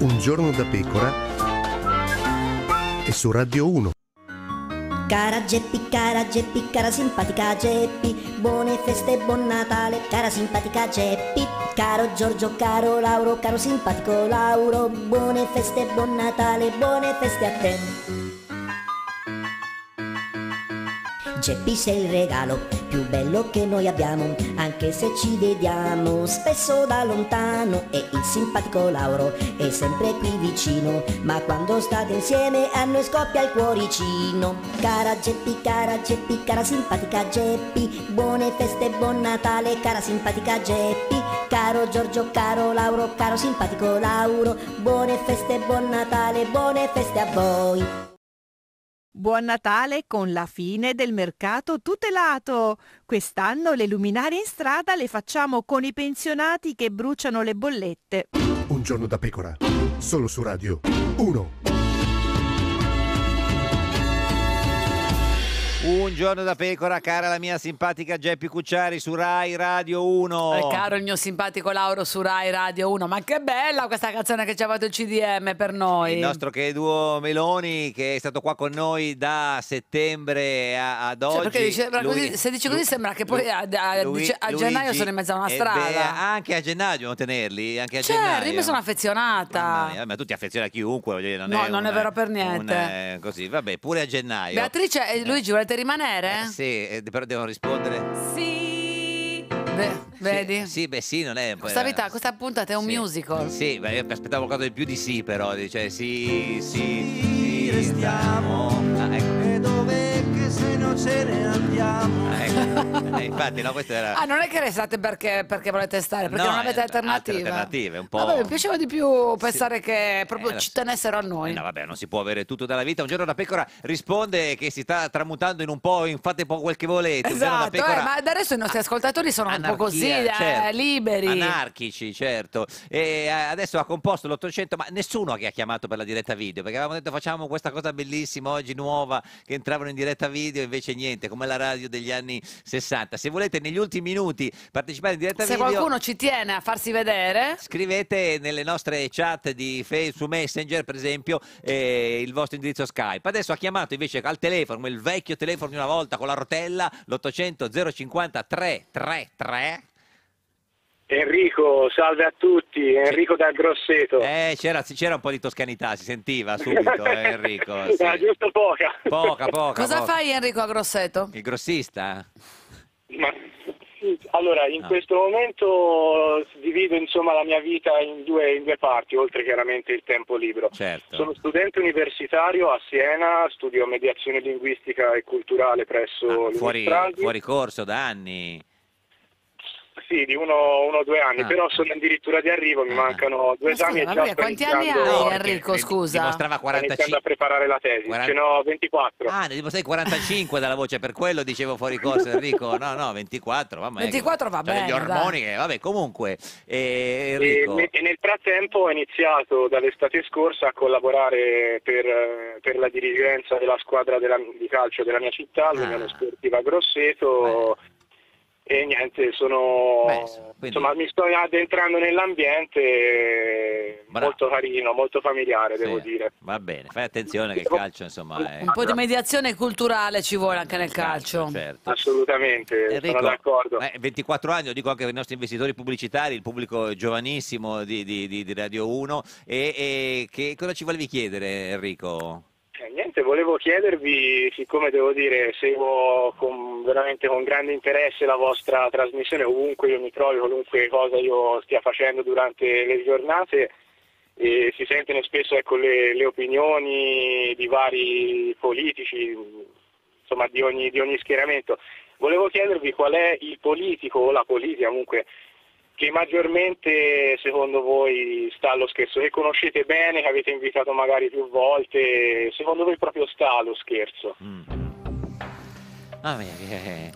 Un giorno da pecora e su Radio Uno. Cara Geppi, cara Geppi, cara simpatica Geppi, buone feste e buon Natale, cara simpatica Geppi. Caro Giorgio, caro Lauro, caro simpatico Lauro, buone feste e buon Natale, buone feste a te. Geppi sei il regalo più bello che noi abbiamo, anche se ci vediamo spesso da lontano. E il simpatico Lauro è sempre qui vicino, ma quando state insieme a noi scoppia il cuoricino. Cara Geppi, cara Geppi, cara simpatica Geppi, buone feste e buon Natale, cara simpatica Geppi. Caro Giorgio, caro Lauro, caro simpatico Lauro, buone feste e buon Natale, buone feste a voi. Buon Natale con la fine del mercato tutelato. Quest'anno le luminarie in strada le facciamo con i pensionati che bruciano le bollette. Un giorno da pecora, solo su Radio Uno. Un giorno da pecora, cara la mia simpatica Geppi Cucciari su Rai Radio Uno. Eh, caro il mio simpatico Lauro su Rai Radio Uno. Ma che bella questa canzone che ci ha fatto il C D M per noi. Il nostro che duo Meloni, che è stato qua con noi da settembre a, ad oggi. Cioè, perché dice, Luigi, così, se dice così Lu, sembra che poi a, a, Luigi, a gennaio Luigi sono in mezzo a una strada. Bea, anche a gennaio dobbiamo tenerli. Anche a cioè, gennaio. Io sono affezionata. Ma, ma tu ti affezioni a chiunque. Non no, è non un, è vero per niente. Un, così, vabbè, pure a gennaio. Beatrice e Luigi, volete rimanere? Eh, sì, eh, però devono rispondere. Sì. Beh, vedi? Sì, sì, beh, sì, non è. Questa vita, questa puntata è un sì. musical. Sì, beh, io aspettavo qualcosa di più di sì, però. Cioè, sì, sì, sì, restiamo. Ah, ecco. E dov'è che se non ce ne andiamo? Ah, ecco. eh, infatti, no, questa era. Ah, non è che restate perché, perché volete stare, perché no, non avete alternative. Alternative, un po'. Vabbè, mi piaceva di più pensare sì. che proprio eh, ci tenessero a noi. No, vabbè, non si può avere tutto dalla vita. Un giorno da pecora risponde che si sta tramutando in un po', in fate un po' quel che volete. Esatto, pecora... eh, ma adesso i nostri ascoltatori sono anarchia, un po' così, certo. eh, liberi. Anarchici, certo. E adesso ha composto l'ottocento, ma nessuno che ha chiamato per la diretta video, perché avevamo detto facciamo questa cosa bellissima oggi, nuova, che entravano in diretta video, invece niente, come la radio degli anni sessanta. Se volete negli ultimi minuti partecipare in diretta se video, se qualcuno ci tiene a farsi vedere, scrivete nelle nostre chat di Facebook, su Messenger per esempio, eh, il vostro indirizzo Skype. Adesso ha chiamato invece al telefono, il vecchio telefono di una volta con la rotella, l'ottocento zero cinquanta tre tre tre. Enrico, salve a tutti, Enrico dal Grosseto. Eh, c'era, c'era un po' di toscanità, si sentiva subito, eh, Enrico. Sì. No, giusto poca. Poca, poca. Cosa poca. fai, Enrico, a Grosseto? Il grossista? Ma, allora, in no. questo momento divido insomma la mia vita in due, in due parti, oltre chiaramente il tempo libero. Certo. Sono studente universitario a Siena, studio mediazione linguistica e culturale presso ah, fuori, fuori corso da anni. Sì, di uno o due anni, ah. però sono addirittura di arrivo, mi mancano due ma esami scusa, e già vabbè, quanti anni hai, Enrico, scusa? Dimostrava quarantacinque. Sto iniziando a preparare la tesi, quaranta... ce n'ho ventiquattro. Ah, ne dimostrai quarantacinque dalla voce, per quello dicevo fuori corso, Enrico. No, no, ventiquattro, vabbè. ventiquattro va bene. Gli ormoni, vabbè, comunque. Eh, Enrico. E, e nel frattempo ho iniziato dall'estate scorsa a collaborare per, per la dirigenza della squadra della, di calcio della mia città, l'Unione ah. Sportiva Grosseto. Beh. E niente, sono Beh, quindi... insomma mi sto addentrando nell'ambiente molto carino, molto familiare, sì, devo dire. Va bene, fai attenzione che il calcio insomma è... Un po' di mediazione culturale ci vuole anche nel calcio. calcio. Certo. Assolutamente, Enrico, sono d'accordo. Eh, ventiquattro anni, lo dico anche per i nostri investitori pubblicitari, il pubblico giovanissimo di, di, di, di Radio Uno. E, e che cosa ci volevi chiedere, Enrico? Niente, volevo chiedervi, siccome devo dire seguo con, veramente con grande interesse la vostra trasmissione, ovunque io mi trovi, qualunque cosa io stia facendo durante le giornate, e si sentono spesso ecco, le, le opinioni di vari politici, insomma di ogni, di ogni schieramento. Volevo chiedervi qual è il politico o la politica comunque che maggiormente secondo voi sta allo scherzo, che conoscete bene, che avete invitato magari più volte, secondo voi proprio sta allo scherzo? Mm. Ah, mia, che...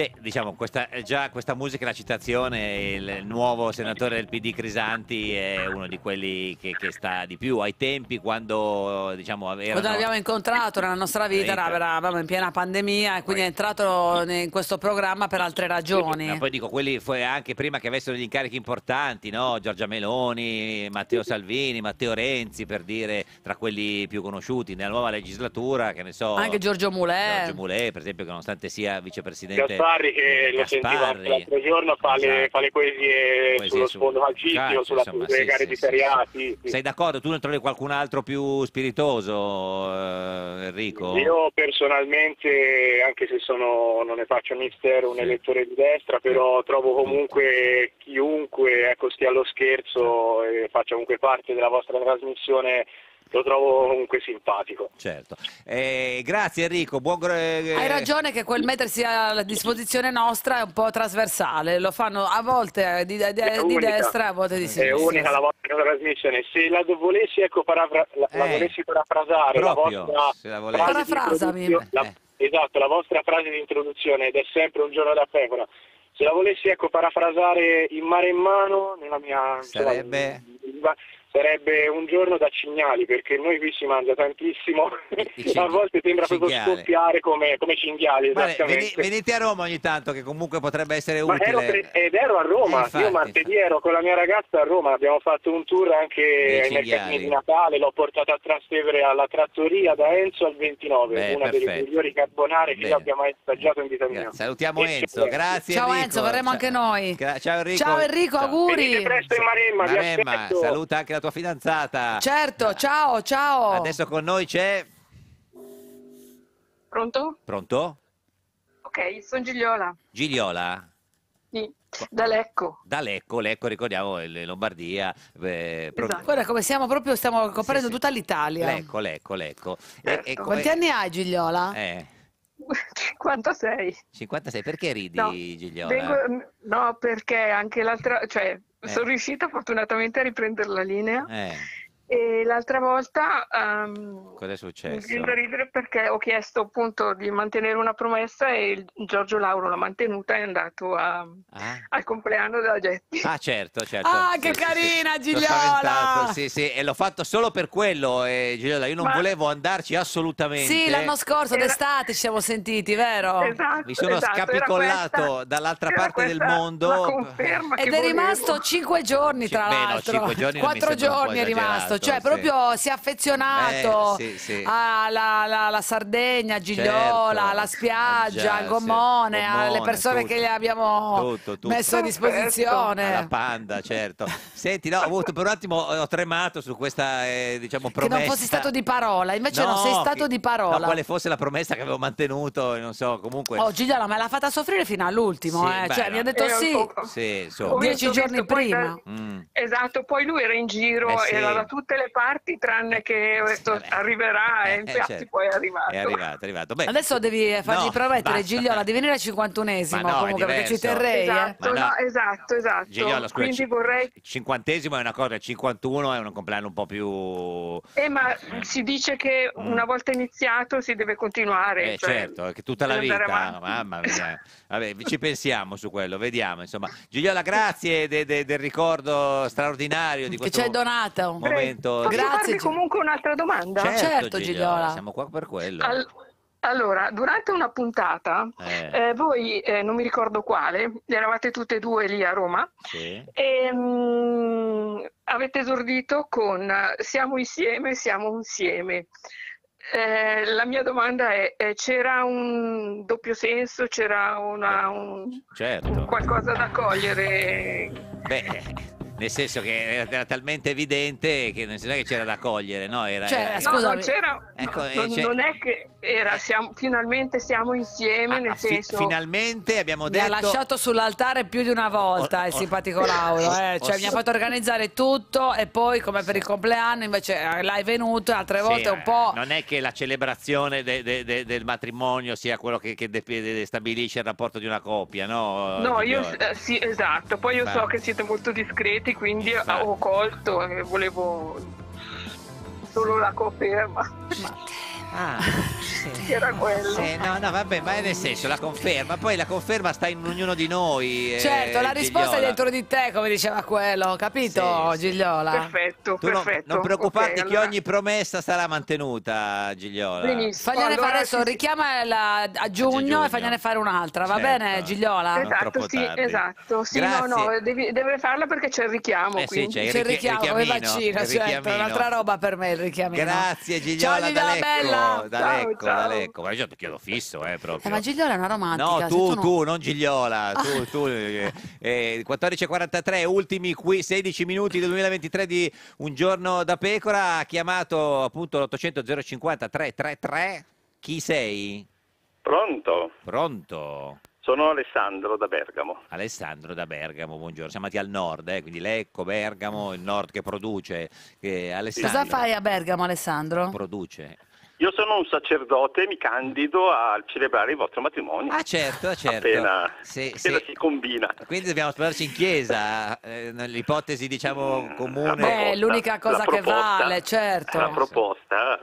Beh, diciamo, questa, già questa musica, la citazione, il nuovo senatore del P D Crisanti è uno di quelli che, che sta di più ai tempi, quando diciamo erano... Quando l'abbiamo incontrato nella nostra vita, eravamo in piena pandemia e quindi è entrato in questo programma per altre ragioni. Ma poi dico, quelli fu anche prima che avessero gli incarichi importanti, no? Giorgia Meloni, Matteo Salvini, Matteo Renzi, per dire, tra quelli più conosciuti nella nuova legislatura, che ne so... Anche Giorgio Mulè. Giorgio Mulè, per esempio, che nonostante sia vicepresidente... Gasparri, che lo sentiva l'altro giorno, fa esatto. le poesie Poesia sullo sfondo calcistico, sulla insomma, sì, gare sì, di Serie A. Sì, sì. Sì. Sei d'accordo? Tu non trovi qualcun altro più spiritoso, eh, Enrico? Io personalmente, anche se sono, non ne faccio mistero, un sì. elettore di destra, però trovo comunque chiunque ecco, stia allo scherzo e faccia comunque parte della vostra trasmissione, lo trovo comunque simpatico. Certo. Eh, grazie Enrico. Buon... Hai ragione che quel mettersi a disposizione nostra è un po' trasversale, lo fanno a volte di, di, di destra, a volte di sinistra. È unica la vostra trasmissione. Se la volessi, ecco, parafra... la, eh, la volessi parafrasare, proprio, la vostra la parafrasami. La... Eh. Esatto, la vostra frase di introduzione, ed è sempre un giorno da pecora. Se la volessi, ecco, parafrasare in mare in mano, nella mia... Sarebbe... Cioè, sarebbe un giorno da cinghiali, perché noi qui si mangia tantissimo, a volte sembra proprio scoppiare come, come cinghiali. Vale, veni, venite a Roma ogni tanto, che comunque potrebbe essere utile. Ma ero ed ero a Roma, infatti, io martedì infatti. ero con la mia ragazza a Roma, abbiamo fatto un tour anche ai mercatini di Natale, l'ho portata a Trastevere alla Trattoria, da Enzo al ventinove, Beh, una perfetto. delle migliori carbonare che io abbia mai assaggiato in vita mia. Salutiamo e Enzo, grazie Ciao Enrico. Enzo, verremo ciao. anche noi. Gra ciao Enrico, ciao Enrico ciao. auguri. Venite presto in Maremma, Maremma. vi aspetto. Saluta anche la tua fidanzata. Certo, ciao, ciao. Adesso con noi c'è... Pronto? Pronto? Ok, sono Gigliola. Gigliola? Sì, da Lecco. Da Lecco, Lecco, ricordiamo, Lombardia. Eh, esatto. Guarda come siamo proprio, stiamo coprendo sì, tutta sì. l'Italia. Lecco, Lecco, Lecco. Certo. E, e Quanti come... anni hai, Gigliola? Eh. cinquantasei. cinquantasei, perché ridi, no, Gigliola? Vengo... No, perché anche l'altra... Cioè, Eh. sono riuscita fortunatamente a riprendere la linea eh. e l'altra volta um, cosa è successo? Mi viene da ridere perché ho chiesto appunto di mantenere una promessa e il Giorgio Lauro l'ha mantenuta e è andato a, ah. al compleanno della Geppi. Ah certo, certo. Ah sì, che sì, carina sì. Gigliola! Sì, sì, e l'ho fatto solo per quello, eh, Gigliola, io non Ma... volevo andarci assolutamente. Sì, l'anno scorso era... d'estate ci siamo sentiti, vero? Esatto, Mi sono esatto. scapicollato dall'altra parte del mondo ed è rimasto cinque giorni tra l'altro. Quattro giorni è rimasto. Cioè sì. proprio si è affezionato eh, sì, sì. alla la, la Sardegna, Gigliola, certo. alla spiaggia, al gommone, sì. gommone, alle persone tutto. che le abbiamo tutto, tutto. messo a disposizione. Alla Panda, certo. Senti, no, ho avuto, per un attimo ho tremato su questa eh, diciamo promessa. Che non fossi stato di parola, invece no, no sei stato che, di parola. Ma quale fosse la promessa che avevo mantenuto, non so, comunque... Oh Gigliola, me l'ha fatta soffrire fino all'ultimo, sì, eh. beh, cioè no. mi ha detto eh, sì, ho... sì so. dieci giorni prima. Poi, mm. Esatto, poi lui era in giro, eh, sì. era da tutto le parti tranne che questo sì, arriverà eh, e infatti certo. poi è arrivato, è arrivato, è arrivato. Beh, adesso devi fargli no, promettere basta. Gigliola di venire al cinquantunesimo no, comunque perché ci terrei esatto, eh. no, no, esatto, esatto. Gigliola, scusa, quindi vorrei il cinquantesimo è una cosa, il cinquantuno è un compleanno un po' più eh, ma si dice che una volta iniziato si deve continuare eh, cioè, certo, che tutta la vita mamma mia. Vabbè, ci pensiamo su quello, vediamo insomma. Gigliola, grazie de, de, del ricordo straordinario di questo che ci hai donato momento. Posso Grazie, comunque un'altra domanda? Certo, certo Gigliola. Gigliola, siamo qua per quello. All allora, durante una puntata, eh. Eh, voi, eh, non mi ricordo quale, eravate tutte e due lì a Roma, sì. e mh, avete esordito con siamo insieme, siamo insieme. Eh, la mia domanda è, eh, c'era un doppio senso, c'era un, certo. un qualcosa da cogliere? Beh... Nel senso che era, era talmente evidente che non si sa che c'era da cogliere, no? Era, cioè, era, scusa, no, c'era, ecco, non, cioè, non è che era, siamo, finalmente siamo insieme, ah, nel fi, senso... Finalmente abbiamo detto... Mi ha lasciato sull'altare più di una volta o, il simpatico o, Lauro, o, eh, o, cioè o, mi ha fatto organizzare tutto e poi, come per il compleanno, invece l'hai venuto, altre volte sì, un po'... Non è che la celebrazione de, de, de, del matrimonio sia quello che, che de, de, de stabilisce il rapporto di una coppia, no? No, io, eh, sì, esatto, poi io Beh. so che siete molto discreti, quindi ho colto e volevo solo la conferma. Ah, sì. Era quello. Sì, no, no, vabbè, ma è nel senso, la conferma. Poi la conferma sta in ognuno di noi. Certo, eh, la risposta Gigliola. È dentro di te, come diceva quello, capito, sì, Gigliola? Sì. Perfetto, tu perfetto. Non, non preoccuparti, okay, che allora... ogni promessa sarà mantenuta, Gigliola. Benissimo. Fagliane allora, fare adesso, sì, richiama la, a giugno, giugno e fagliane fare un'altra, va certo. bene, Gigliola? Esatto, sì, tardi. esatto. Sì, Grazie. no, no, devi, deve farla perché c'è il richiamo. Eh, sì, c'è il, il richiamo, come vaccino, certo, un'altra roba per me il richiamino. Grazie, Gigliola. Ciao, Gigliola bella. D'Alecco, D'Alecco, ma io ti chiedo fisso, eh, proprio. Eh, ma Gigliola è una romantica. No, tu, tu, non... non Gigliola, tu, tu. Eh, eh, quattordici e quarantatré, ultimi qui sedici minuti del duemilaventitré di Un giorno da pecora, ha chiamato appunto l'ottocento zero cinquanta trecentotrentatré. Chi sei? Pronto? Pronto? Sono Alessandro da Bergamo. Alessandro da Bergamo, buongiorno. Siamo andati al nord, eh, quindi Lecco, Bergamo, il nord che produce. Eh, Alessandro. Cosa fai a Bergamo, Alessandro? Produce. Io sono un sacerdote e mi candido a celebrare il vostro matrimonio. Ah certo, certo. Appena, se, appena se... si combina. Quindi dobbiamo sposarci in chiesa, eh, l'ipotesi diciamo comune. Beh, è l'unica cosa che vale, certo. La proposta...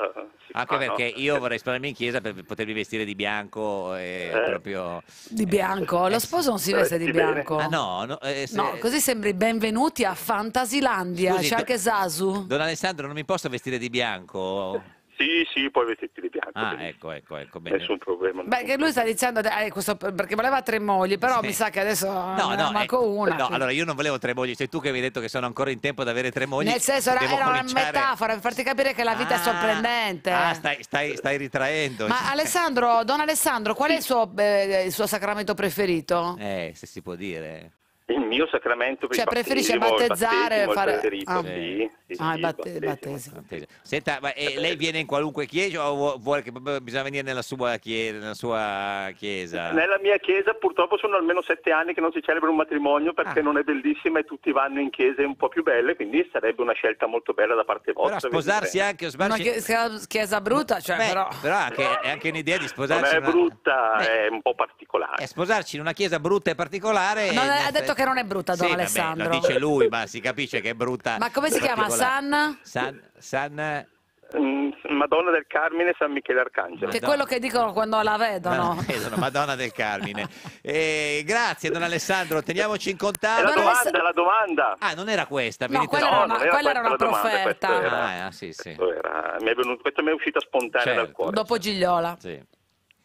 Anche fa, perché no? io vorrei sposarmi in chiesa per potermi vestire di bianco e eh. proprio... Di bianco? Eh. Lo sposo non si veste eh, di bianco? Ah, no, no, eh, se... no, così sembri benvenuti a Fantasilandia. Scusi, c'è anche Sasu. Don Alessandro, non mi posso vestire di bianco? Sì, sì, poi vestiti di bianco. Ah, ecco, ecco, ecco. Bene. Nessun problema. Beh, che lui sta iniziando eh, questo, perché voleva tre mogli, però sì. mi sa che adesso no, no, manco ecco, una. No, cioè. allora io non volevo tre mogli, sei tu che mi hai detto che sono ancora in tempo ad avere tre mogli. Nel senso, era, era cominciare... una metafora per farti capire che la vita ah, è sorprendente. Ah, stai, stai, stai ritraendo. Ma Alessandro, Don Alessandro, qual è il suo, eh, il suo sacramento preferito? Eh, se si può dire. Il mio sacramento per cioè, preferisce battezzare il battesimo, fare... il battesimo, ah. sì, sì, ah, Senta, ma eh, lei viene in qualunque chiesa o vuole che bisogna venire nella sua chiesa? Nella sua chiesa? Nella mia chiesa purtroppo sono almeno sette anni che non si celebra un matrimonio perché ah. non è bellissima e tutti vanno in chiese un po' più belle, quindi sarebbe una scelta molto bella da parte vostra. Però sposarsi vedere. anche o sbarci... una chiesa brutta, cioè, Beh, però, però anche, è anche un'idea di sposarsi. Non è brutta, una... è un po' particolare. È sposarsi in una chiesa brutta e particolare. Non è... Ha detto che non è brutta, Don sì, Alessandro. Vabbè, lo dice lui, ma si capisce che è brutta. Ma come si chiama? San? San... San... Madonna del Carmine, San Michele Arcangelo. Che è quello che dicono quando la vedono. La vedono Madonna del Carmine. eh, grazie Don Alessandro, teniamoci in contatto. La domanda, la domanda. Ah, non era questa. No, quella, no, era una, quella questa era una profeta. Domanda, era, ah, sì, sì. Era, mi è venuto, questa mi è uscita spontanea certo. dal cuore. Dopo Gigliola. Sì.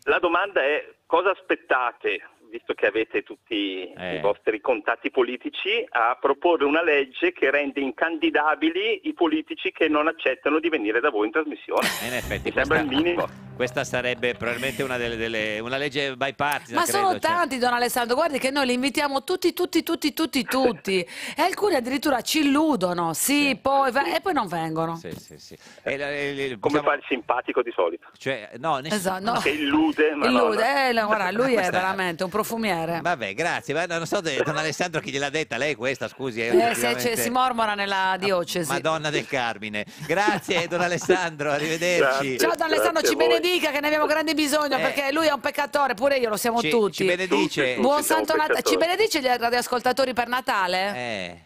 La domanda è: cosa aspettate? Visto che avete tutti eh. i vostri contatti politici, a proporre una legge che rende incandidabili i politici che non accettano di venire da voi in trasmissione. In effetti, mi sembra il minimo. Questa sarebbe probabilmente una delle, delle una legge bipartisan. Ma credo, sono tanti, cioè. Don Alessandro, guardi che noi li invitiamo tutti, tutti, tutti, tutti, tutti. E alcuni addirittura ci illudono, sì, sì. Poi, e poi non vengono. Sì, sì, sì. E, e, e, come possiamo... fa il simpatico di solito? Cioè, no, nessuno esatto, no. che illude. Ma illude, no, no. Eh, guarda, lui è veramente un profumiere. Vabbè, grazie. Ma non so Don Alessandro chi gliel'ha detta, lei questa, scusi. Eh, ultimamente... se si mormora nella diocesi. Madonna del Carmine. Grazie Don Alessandro, arrivederci. Grazie, ciao Don Alessandro, ci benedica. Che ne abbiamo grande bisogno eh. perché lui è un peccatore, pure io lo siamo ci, tutti. Ci benedice. Buon Santo Natale. Ci benedice gli radioascoltatori per Natale? Eh.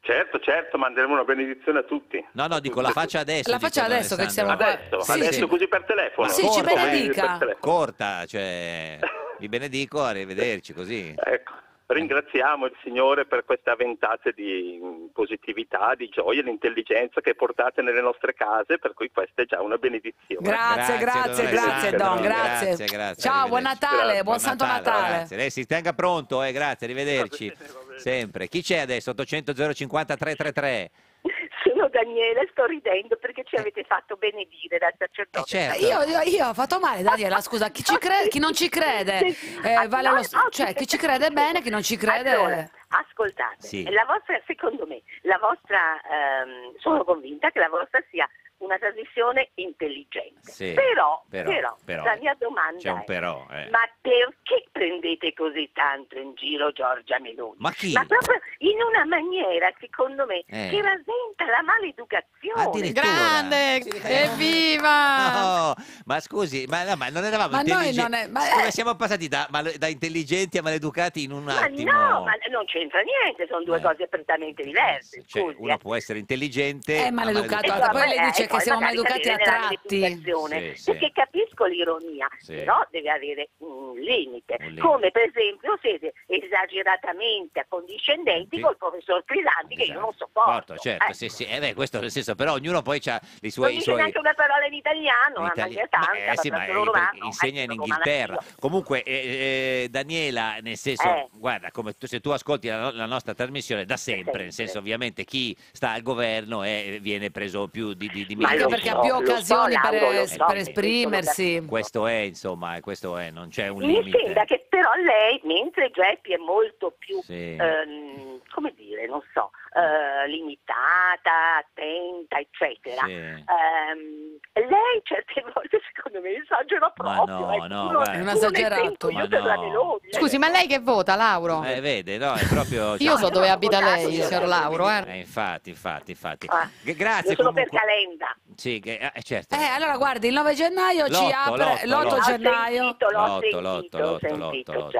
Certo, certo, manderemo una benedizione a tutti. No, no, dico la faccia adesso. La faccia adesso che siamo qua. Adesso, sì, adesso sì. così per telefono. Ma sì, corta, ci benedica. Corta, cioè vi benedico, arrivederci così. Ecco. Ringraziamo il Signore per queste avventate di positività, di gioia e l'intelligenza che portate nelle nostre case, per cui questa è già una benedizione. Grazie, grazie, grazie, grazie Don, grazie. grazie, grazie Ciao, buon Natale, grazie. buon Santo Natale. Natale. Grazie. Lei si tenga pronto, eh, grazie, arrivederci. Va bene, va bene. Sempre. Chi c'è adesso? ottocento zero cinquanta trecentotrentatré. Sono Daniela, sto ridendo perché ci avete fatto benedire dal sacerdote. Certo. Io, io, io ho fatto male, Daniela, scusa, chi, ci crede, chi non ci crede, eh, vale lo, cioè chi ci crede bene, chi non ci crede... Allora, ascoltate, sì. la vostra, secondo me, la vostra, ehm, sono convinta che la vostra sia una trasmissione intelligente, sì, però, però, però, però la mia domanda è, però, eh. ma perché... prendete così tanto in giro Giorgia Meloni, ma, chi? ma proprio in una maniera, secondo me, eh. che rasenta la maleducazione. Grande, evviva! No, ma scusi, ma, no, ma non eravamo ma intelligenti, è, ma come eh. siamo passati da, da intelligenti a maleducati in un ma attimo? Ma no, ma non c'entra niente, sono due eh. cose prettamente diverse. Cioè, scusi, uno eh. può essere intelligente, è maleducato, maleducato. Poi lei dice eh, che siamo maleducati a tratti. Sì, sì. Perché capisco l'ironia, sì. però deve avere un limite. un limite, come per esempio siete esageratamente accondiscendenti sì. col professor Crisanti, che esatto. io non sopporto. Porto, certo, eh. sì, sì. Eh beh, questo è nel senso, però ognuno poi ha i suoi... Non dice suoi... neanche una parola in italiano, in Itali... ma, tanta, eh, sì, ma romano, insegna in Inghilterra. Comunque, eh, eh, Daniela, nel senso, eh. guarda, come tu, se tu ascolti la, la nostra trasmissione da sempre, sempre, nel senso ovviamente chi sta al governo eh, viene preso più di, di, di meno. Anche perché ha più occasioni so, per, es so, per esprimersi. Questo è, insomma, questo è, non c'è un Mi limite. Mi sembra che però lei, mentre Geppi è molto più, sì. ehm, come dire, non so, eh, limitata, attenta, eccetera, sì. ehm, lei certe volte, secondo me, esagera proprio. Ma no, no, uno, è un esagerato. Ma no. Scusi, ma lei che vota, Lauro? Eh, vede, no, è proprio... Io no, so dove abita lei, signor Lauro, eh. eh. Infatti, infatti, infatti. Ah, grazie. Solo per Calenda. Sì, che, eh, certo. Eh, allora, guardi, il nove gennaio ci apre... l'otto gennaio. L'ho sentito, l'ho sentito, l'ho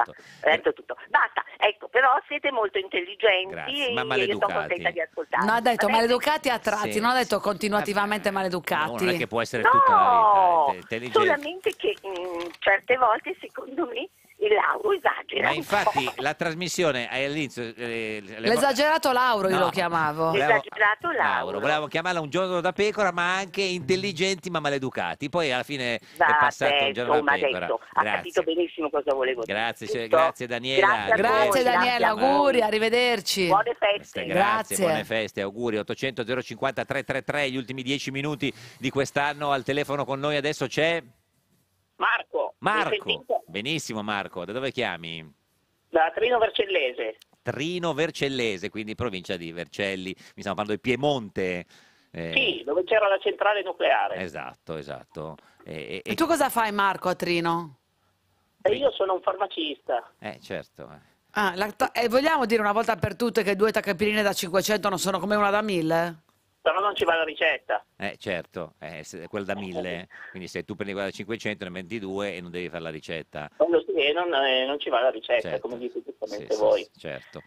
detto tutto. Basta, ecco, però siete molto intelligenti. Grazie. E ma maleducati. Io sono contenta di ascoltare. Non ha detto ma maleducati a tratti, sì, non ha detto continuativamente sì. maleducati. Non è che può essere no, tutta la vita intelligente. Solamente che mh, certe volte, secondo me, Lauro esagera. Ma infatti la trasmissione all'inizio eh, l'esagerato Lauro io no, lo chiamavo volevo, l'esagerato Lauro volevamo chiamarla Un giorno da pecora, ma anche intelligenti ma maleducati, poi alla fine va, è passato detto, Un giorno da pecora detto, ha capito benissimo cosa volevo dire. Grazie, grazie Daniela, grazie, grazie Daniela, auguri, arrivederci, buone feste, grazie, grazie, buone feste, auguri. Ottocento zero cinquanta trecentotrentatré, gli ultimi dieci minuti di quest'anno. Al telefono con noi adesso c'è Marco. Marco, benissimo Marco, da dove chiami? Da Trino Vercellese. Trino Vercellese, quindi provincia di Vercelli, mi stiamo parlando di Piemonte. Eh... Sì, dove c'era la centrale nucleare. Esatto, esatto. Eh, eh, e tu cosa fai Marco a Trino? Eh, io sono un farmacista. Eh certo. Ah, la eh, vogliamo dire una volta per tutte che due tacchepirine da cinquecento non sono come una da mille? Però non ci va la ricetta. Eh certo, eh, quella da mille, quindi se tu prendi quella da cinquecento ne metti due e non devi fare la ricetta. Sì, non, eh, non ci va la ricetta, certo. Come dite giustamente sì, voi. Sì, certo.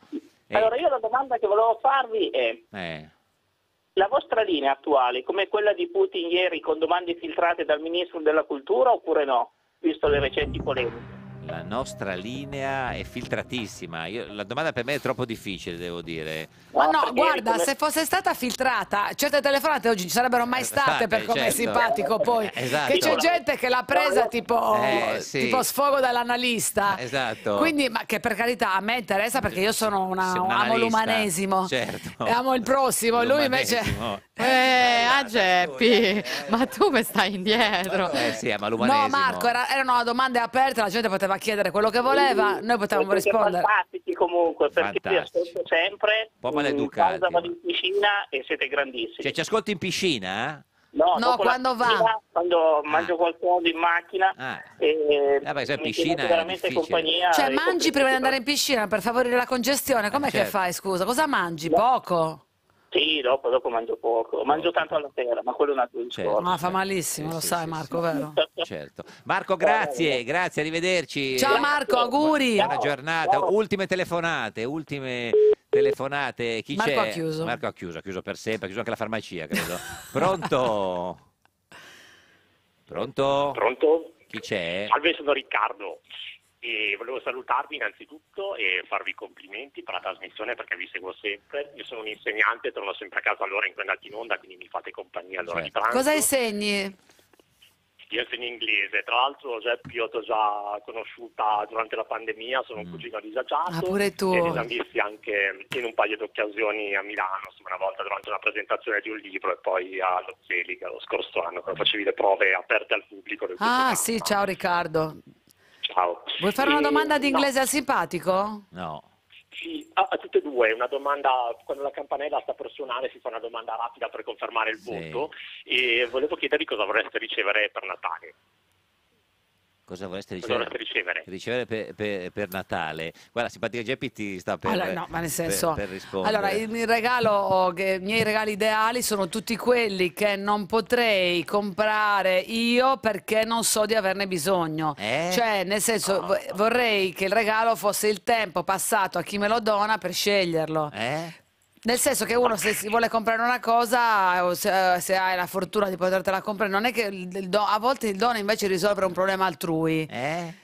Allora eh. io la domanda che volevo farvi è eh. la vostra linea attuale, come quella di Putin ieri con domande filtrate dal ministro della cultura oppure no, visto le recenti polemiche? La nostra linea è filtratissima. Io, la domanda per me è troppo difficile, devo dire. Ma no, guarda, come... se fosse stata filtrata, certe telefonate oggi ci sarebbero mai state, state per come certo. è simpatico poi. Esatto. Che c'è gente che l'ha presa tipo, eh, sì. tipo sfogo dall'analista. Esatto. Quindi, ma che per carità a me interessa perché io sono una, un amo l'umanesimo. Certo. Amo il prossimo, lui invece... Eh, a Geppi, eh. ma tu mi stai indietro. Eh sì, ma l'umanesimo. No Marco, era, erano domande aperte, la gente poteva chiedere quello che voleva, noi potevamo rispondere. Fantastici comunque, perché vi ascolto sempre. Un po' maleducati. Vado in piscina e siete grandissimi. Cioè, ci ascolti in piscina? No, no quando va. Piscina, quando ah. mangio qualcosa in macchina. Ah. E, ah, beh, cioè, piscina è veramente compagnia. Cioè, mangi prima di andare in piscina per favorire la congestione. Com'è certo. che fai, scusa? Cosa mangi? No. Poco? Sì, dopo, dopo mangio poco, mangio tanto alla sera, ma quello è un altro discorso. Ma fa malissimo, lo sai Marco, vero? Certo. Marco, grazie, grazie, arrivederci. Ciao Marco, auguri. Buona giornata, ultime telefonate, ultime telefonate. Chi c'è? Marco ha chiuso. Marco ha chiuso, ha chiuso per sempre, ha chiuso anche la farmacia, credo. Pronto? Pronto? Pronto? Chi c'è? Salve, sono Riccardo. E volevo salutarvi innanzitutto e farvi complimenti per la trasmissione perché vi seguo sempre. Io sono un insegnante, torno sempre a casa all'ora in cui andate in onda, quindi mi fate compagnia all'ora certo. di pranzo. Cosa insegni? Io insegno inglese, tra l'altro Geppi ho già conosciuta durante la pandemia, sono un mm. cugino disagiato. Ah, pure tu. E siamo visti anche in un paio di occasioni a Milano, una volta durante una presentazione di un libro e poi allo Zelica lo scorso anno, quando facevi le prove aperte al pubblico. Ah sì, ciao Riccardo. Ciao. Vuoi fare una domanda eh, di inglese no. al simpatico? No. Sì, a, a tutte e due, una domanda, quando la campanella sta per suonare si fa una domanda rapida per confermare il sì. voto e volevo chiedervi cosa vorreste ricevere per Natale. Cosa vorreste ricevere? Cosa vorreste ricevere? Ricevere per, per, per Natale. Guarda, simpatica Geppi ti sta per, allora, no, ma nel senso, per, per rispondere. Allora, il regalo, i miei regali ideali sono tutti quelli che non potrei comprare io perché non so di averne bisogno. Eh? Cioè, nel senso, no, no, no. vorrei che il regalo fosse il tempo passato a chi me lo dona per sceglierlo. Eh? Nel senso che uno se si vuole comprare una cosa, o se, se hai la fortuna di potertela comprare, non è che il do, a volte il dono invece risolve un problema altrui. Eh?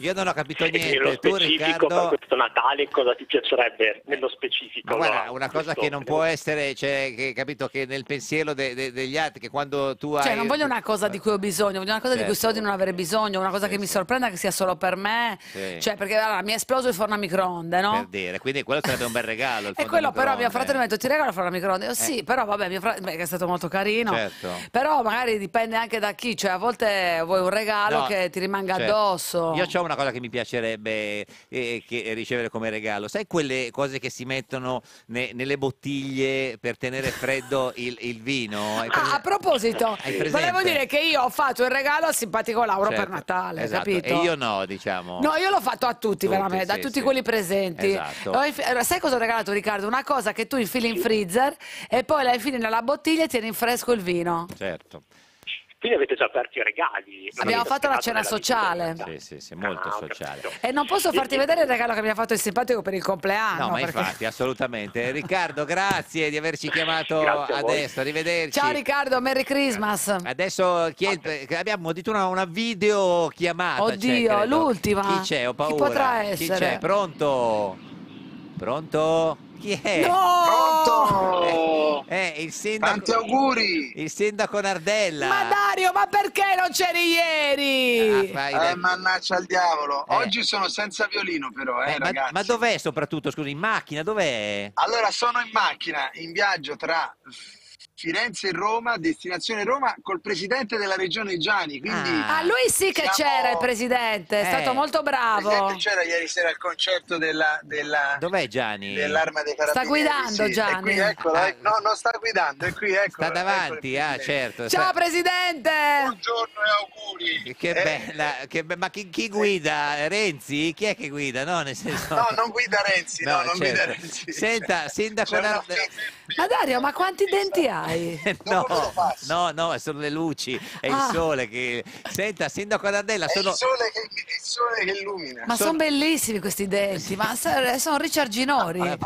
Io non ho capito niente. Nello specifico, tu, Riccardo, per questo Natale cosa ti piacerebbe nello specifico? Ma guarda, no? Una cosa questo, che non può essere, cioè, che, capito, che nel pensiero de, de, degli altri, che quando tu hai... Cioè, non voglio una cosa di cui ho bisogno, voglio una cosa certo. di cui so di non avere bisogno, una cosa sì, che sì. mi sorprenda che sia solo per me, sì. cioè, perché allora, mi è esploso il forno a microonde, no? Per dire, quindi quello sarebbe un bel regalo. Il e quello però mio fratello mi ha detto, ti regalo il forno a microonde? Io, eh. Sì, però vabbè, mio fratello è stato molto carino, certo. però magari dipende anche da chi, cioè a volte vuoi un regalo no, che ti rimanga certo. addosso. Io c'ho una cosa che mi piacerebbe eh, che ricevere come regalo, sai quelle cose che si mettono ne, nelle bottiglie per tenere freddo il, il vino? Ah, a proposito, volevo dire che io ho fatto il regalo al simpatico Lauro certo, per Natale, esatto. capito? E io no, diciamo. No, io l'ho fatto a tutti, tutti veramente, sì, a tutti sì. quelli presenti. Esatto. Allora, sai cosa ho regalato, Riccardo? Una cosa che tu infili in freezer e poi la infili nella bottiglia e tieni in fresco il vino. Certo. Quindi avete già aperto i regali. Sì. Abbiamo fatto una cena sociale. Sì, sì, sì, molto ah, sociale. E non posso farti vedere il regalo che mi ha fatto il simpatico per il compleanno. No, ma perché... infatti, assolutamente. Riccardo, grazie di averci chiamato adesso. Arrivederci. Ciao Riccardo, Merry Christmas. Adesso chi è il... abbiamo addirittura una videochiamata. Oddio, l'ultima. Chi c'è? Ho paura. Chi potrà essere? Chi c'è? Pronto? Pronto? Chi è? No! Pronto! Eh, eh, il sindaco, tanti auguri! Il sindaco Nardella! Ma Dario, ma perché non c'eri ieri? Ah, vai, eh, mannaggia al diavolo! Eh. Oggi sono senza violino però, eh, eh ragazzi! Ma, ma dov'è soprattutto, scusi, in macchina, dov'è? Allora, sono in macchina, in viaggio tra Firenze e Roma, destinazione Roma, col presidente della regione Giani, quindi... Ah, lui sì che c'era il presidente, è eh, stato molto bravo. Il presidente c'era ieri sera al concerto della... della Dov'è Giani? Dell'Arma dei Carabinieri. Sta guidando sì. Giani? È qui, eccolo, ah. no, non sta guidando, è qui, eccolo. Sta davanti, eccolo ah certo. Ciao sta... presidente! Buongiorno e auguri! Che eh. bella, che be... ma chi, chi guida? Renzi? Chi è che guida? No, nel senso... no non guida Renzi, no, no non certo. guida Renzi. Senta, sindaco... Una... Ma Dario, ma quanti denti ha? No, no, no, sono le luci, è ah. il sole che... Senta, sindaco Nardella, è sono... il sole che, il sole che illumina. Ma sono son bellissimi questi denti, ma sono Richard Ginori, ah,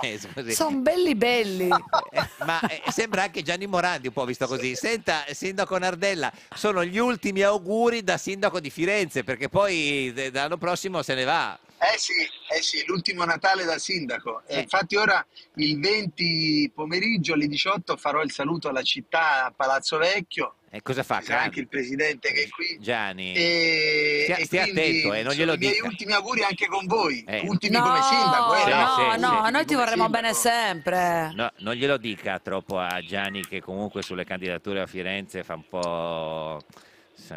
sono belli belli. Eh, ma eh, sembra anche Gianni Morandi un po' visto così. Senta, sindaco Nardella, sono gli ultimi auguri da sindaco di Firenze, perché poi l'anno prossimo se ne va. Eh sì, eh sì, l'ultimo Natale da sindaco. Eh. Infatti ora il venti pomeriggio alle diciotto farò il saluto alla città a Palazzo Vecchio. E cosa fa? C'è anche il presidente che è qui. Gianni. E, stia, e stia attento, eh, non glielo dico. I miei ultimi auguri anche con voi, eh. ultimi no, come sindaco. Eh, no, sì, no, sì, no, noi ti vorremmo sindaco. bene sempre. No, non glielo dica troppo a Gianni che comunque sulle candidature a Firenze fa un po'...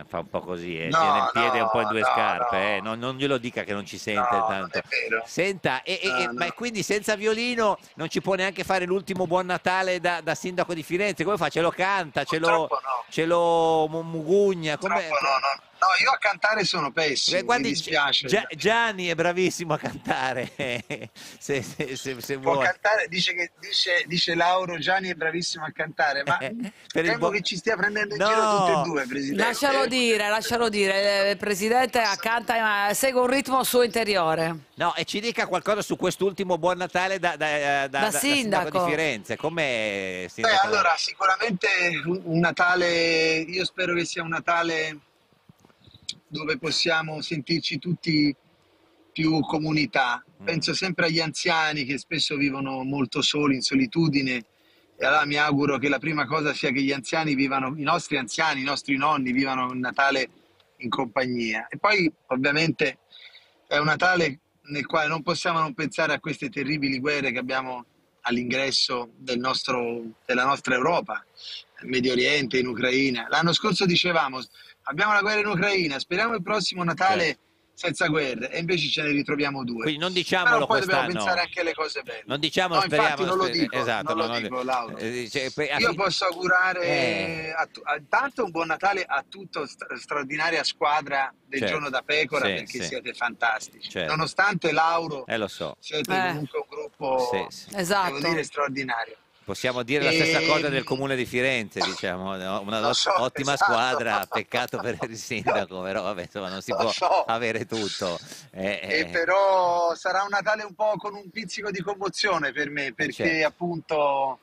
fa un po' così, eh. no, tiene il piede no, un po' in due no, scarpe, no. Eh. Non, non glielo dica che non ci sente no, tanto. Senta, e, no, e, no. ma quindi senza violino non ci può neanche fare l'ultimo Buon Natale da, da sindaco di Firenze, come fa? Ce lo canta, ce lo, no. ce lo mugugna, come... no, no. No, io a cantare sono pessimo, eh, guardi, mi dispiace. Gia Gianni è bravissimo a cantare, se, se, se, se vuoi. Può cantare, dice, che, dice, dice Lauro, Gianni è bravissimo a cantare, ma temo che ci stia prendendo in no. giro tutti e due, Presidente. Lascialo dire, lascialo dire, il Presidente canta, ma segue un ritmo suo interiore. No, e ci dica qualcosa su quest'ultimo Buon Natale da, da, da, da, da, sindaco. da sindaco di Firenze, com'è? Beh, allora, sicuramente un Natale, io spero che sia un Natale... dove possiamo sentirci tutti più comunità. Penso sempre agli anziani che spesso vivono molto soli, in solitudine, e allora mi auguro che la prima cosa sia che gli anziani vivano, i nostri anziani, i nostri nonni vivano un Natale in compagnia. E poi ovviamente è un Natale nel quale non possiamo non pensare a queste terribili guerre che abbiamo all'ingresso del nostro, della nostra Europa, nel Medio Oriente, in Ucraina. L'anno scorso dicevamo abbiamo la guerra in Ucraina, speriamo il prossimo Natale certo. senza guerre, e invece ce ne ritroviamo due. Quindi non diciamolo quest'anno. Però poi dobbiamo pensare anche alle cose belle. Non diciamolo, no, speriamo, infatti non lo dico, esatto, non lo non dico, Lauro. Eh, cioè, per... Io posso augurare eh. a, a, tanto un buon Natale a tutta stra straordinaria squadra del certo. Giorno da Pecora, sì, perché sì. siete fantastici. Certo. Nonostante Lauro, eh, lo so. siete eh. comunque un gruppo sì, sì. Esatto. devo dire, straordinario. Possiamo dire la stessa e... cosa del comune di Firenze, diciamo, una so, ottima esatto. squadra, peccato per il sindaco, però vabbè, insomma, non si lo può so. avere tutto. Eh, e eh. Però sarà un Natale un po' con un pizzico di commozione per me, perché certo. appunto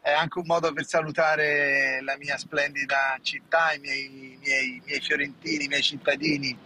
è anche un modo per salutare la mia splendida città, i miei, miei, miei fiorentini, i miei cittadini,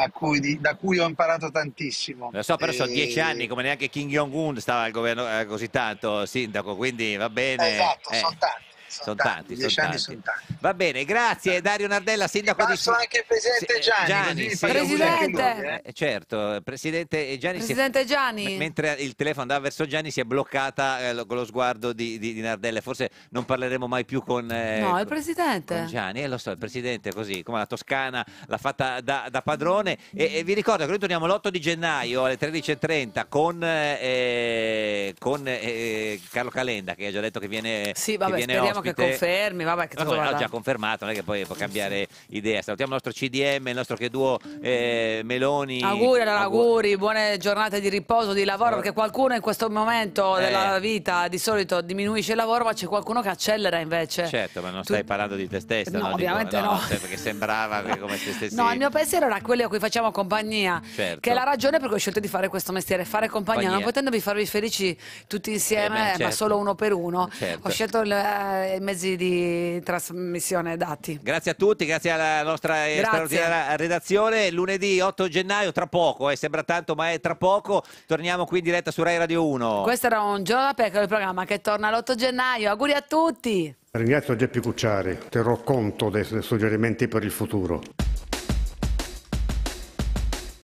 A cui, da cui ho imparato tantissimo. Lo so, però sono e... dieci anni, come neanche Kim Jong-un stava al governo così tanto sindaco, quindi va bene. Esatto, eh. sono tanti. Sono tanti, tanti, sono tanti. Sono tanti. Va bene, grazie Dario Nardella, sindaco di... Sono anche presidente Giani. Giani sì. Presidente. Lui, eh? Certo, presidente Giani. Presidente si è... Giani. Mentre il telefono andava verso Giani si è bloccata eh, con lo sguardo di, di, di Nardella. Forse non parleremo mai più con... Eh, no, il presidente. Con Giani, eh, lo so, il presidente così, come la Toscana l'ha fatta da, da padrone. E, e vi ricordo che noi torniamo l'otto di gennaio alle tredici e trenta con, eh, con eh, Carlo Calenda, che ha già detto che viene... Sì, vabbè, che viene che confermi, vabbè, che no, no, già confermato, non è che poi può cambiare idea. Salutiamo il nostro C D M, il nostro che duo eh, Meloni. Auguri, allora, auguri, buone giornate di riposo, di lavoro, perché qualcuno in questo momento eh. della vita di solito diminuisce il lavoro, ma c'è qualcuno che accelera invece. Certo, ma non tu... stai parlando di te stesso, no, no? Ovviamente dico, no, no. Cioè, perché sembrava che come se stessi... No, il mio pensiero era quello a cui facciamo compagnia, certo. che è la ragione per cui ho scelto di fare questo mestiere, fare compagnia, compagnia. non potendovi farvi felici tutti insieme, eh, beh, certo. ma solo uno per uno. Certo. Ho scelto il i mezzi di trasmissione dati. Grazie a tutti, grazie alla nostra grazie. straordinaria redazione. Lunedì otto gennaio, tra poco, eh, sembra tanto ma è tra poco, torniamo qui in diretta su Rai Radio Uno. Questo era Un Giorno da Pecora, il programma che torna l'otto gennaio. Auguri a tutti! Ringrazio Geppi Cucciari, terrò conto dei suoi suggerimenti per il futuro.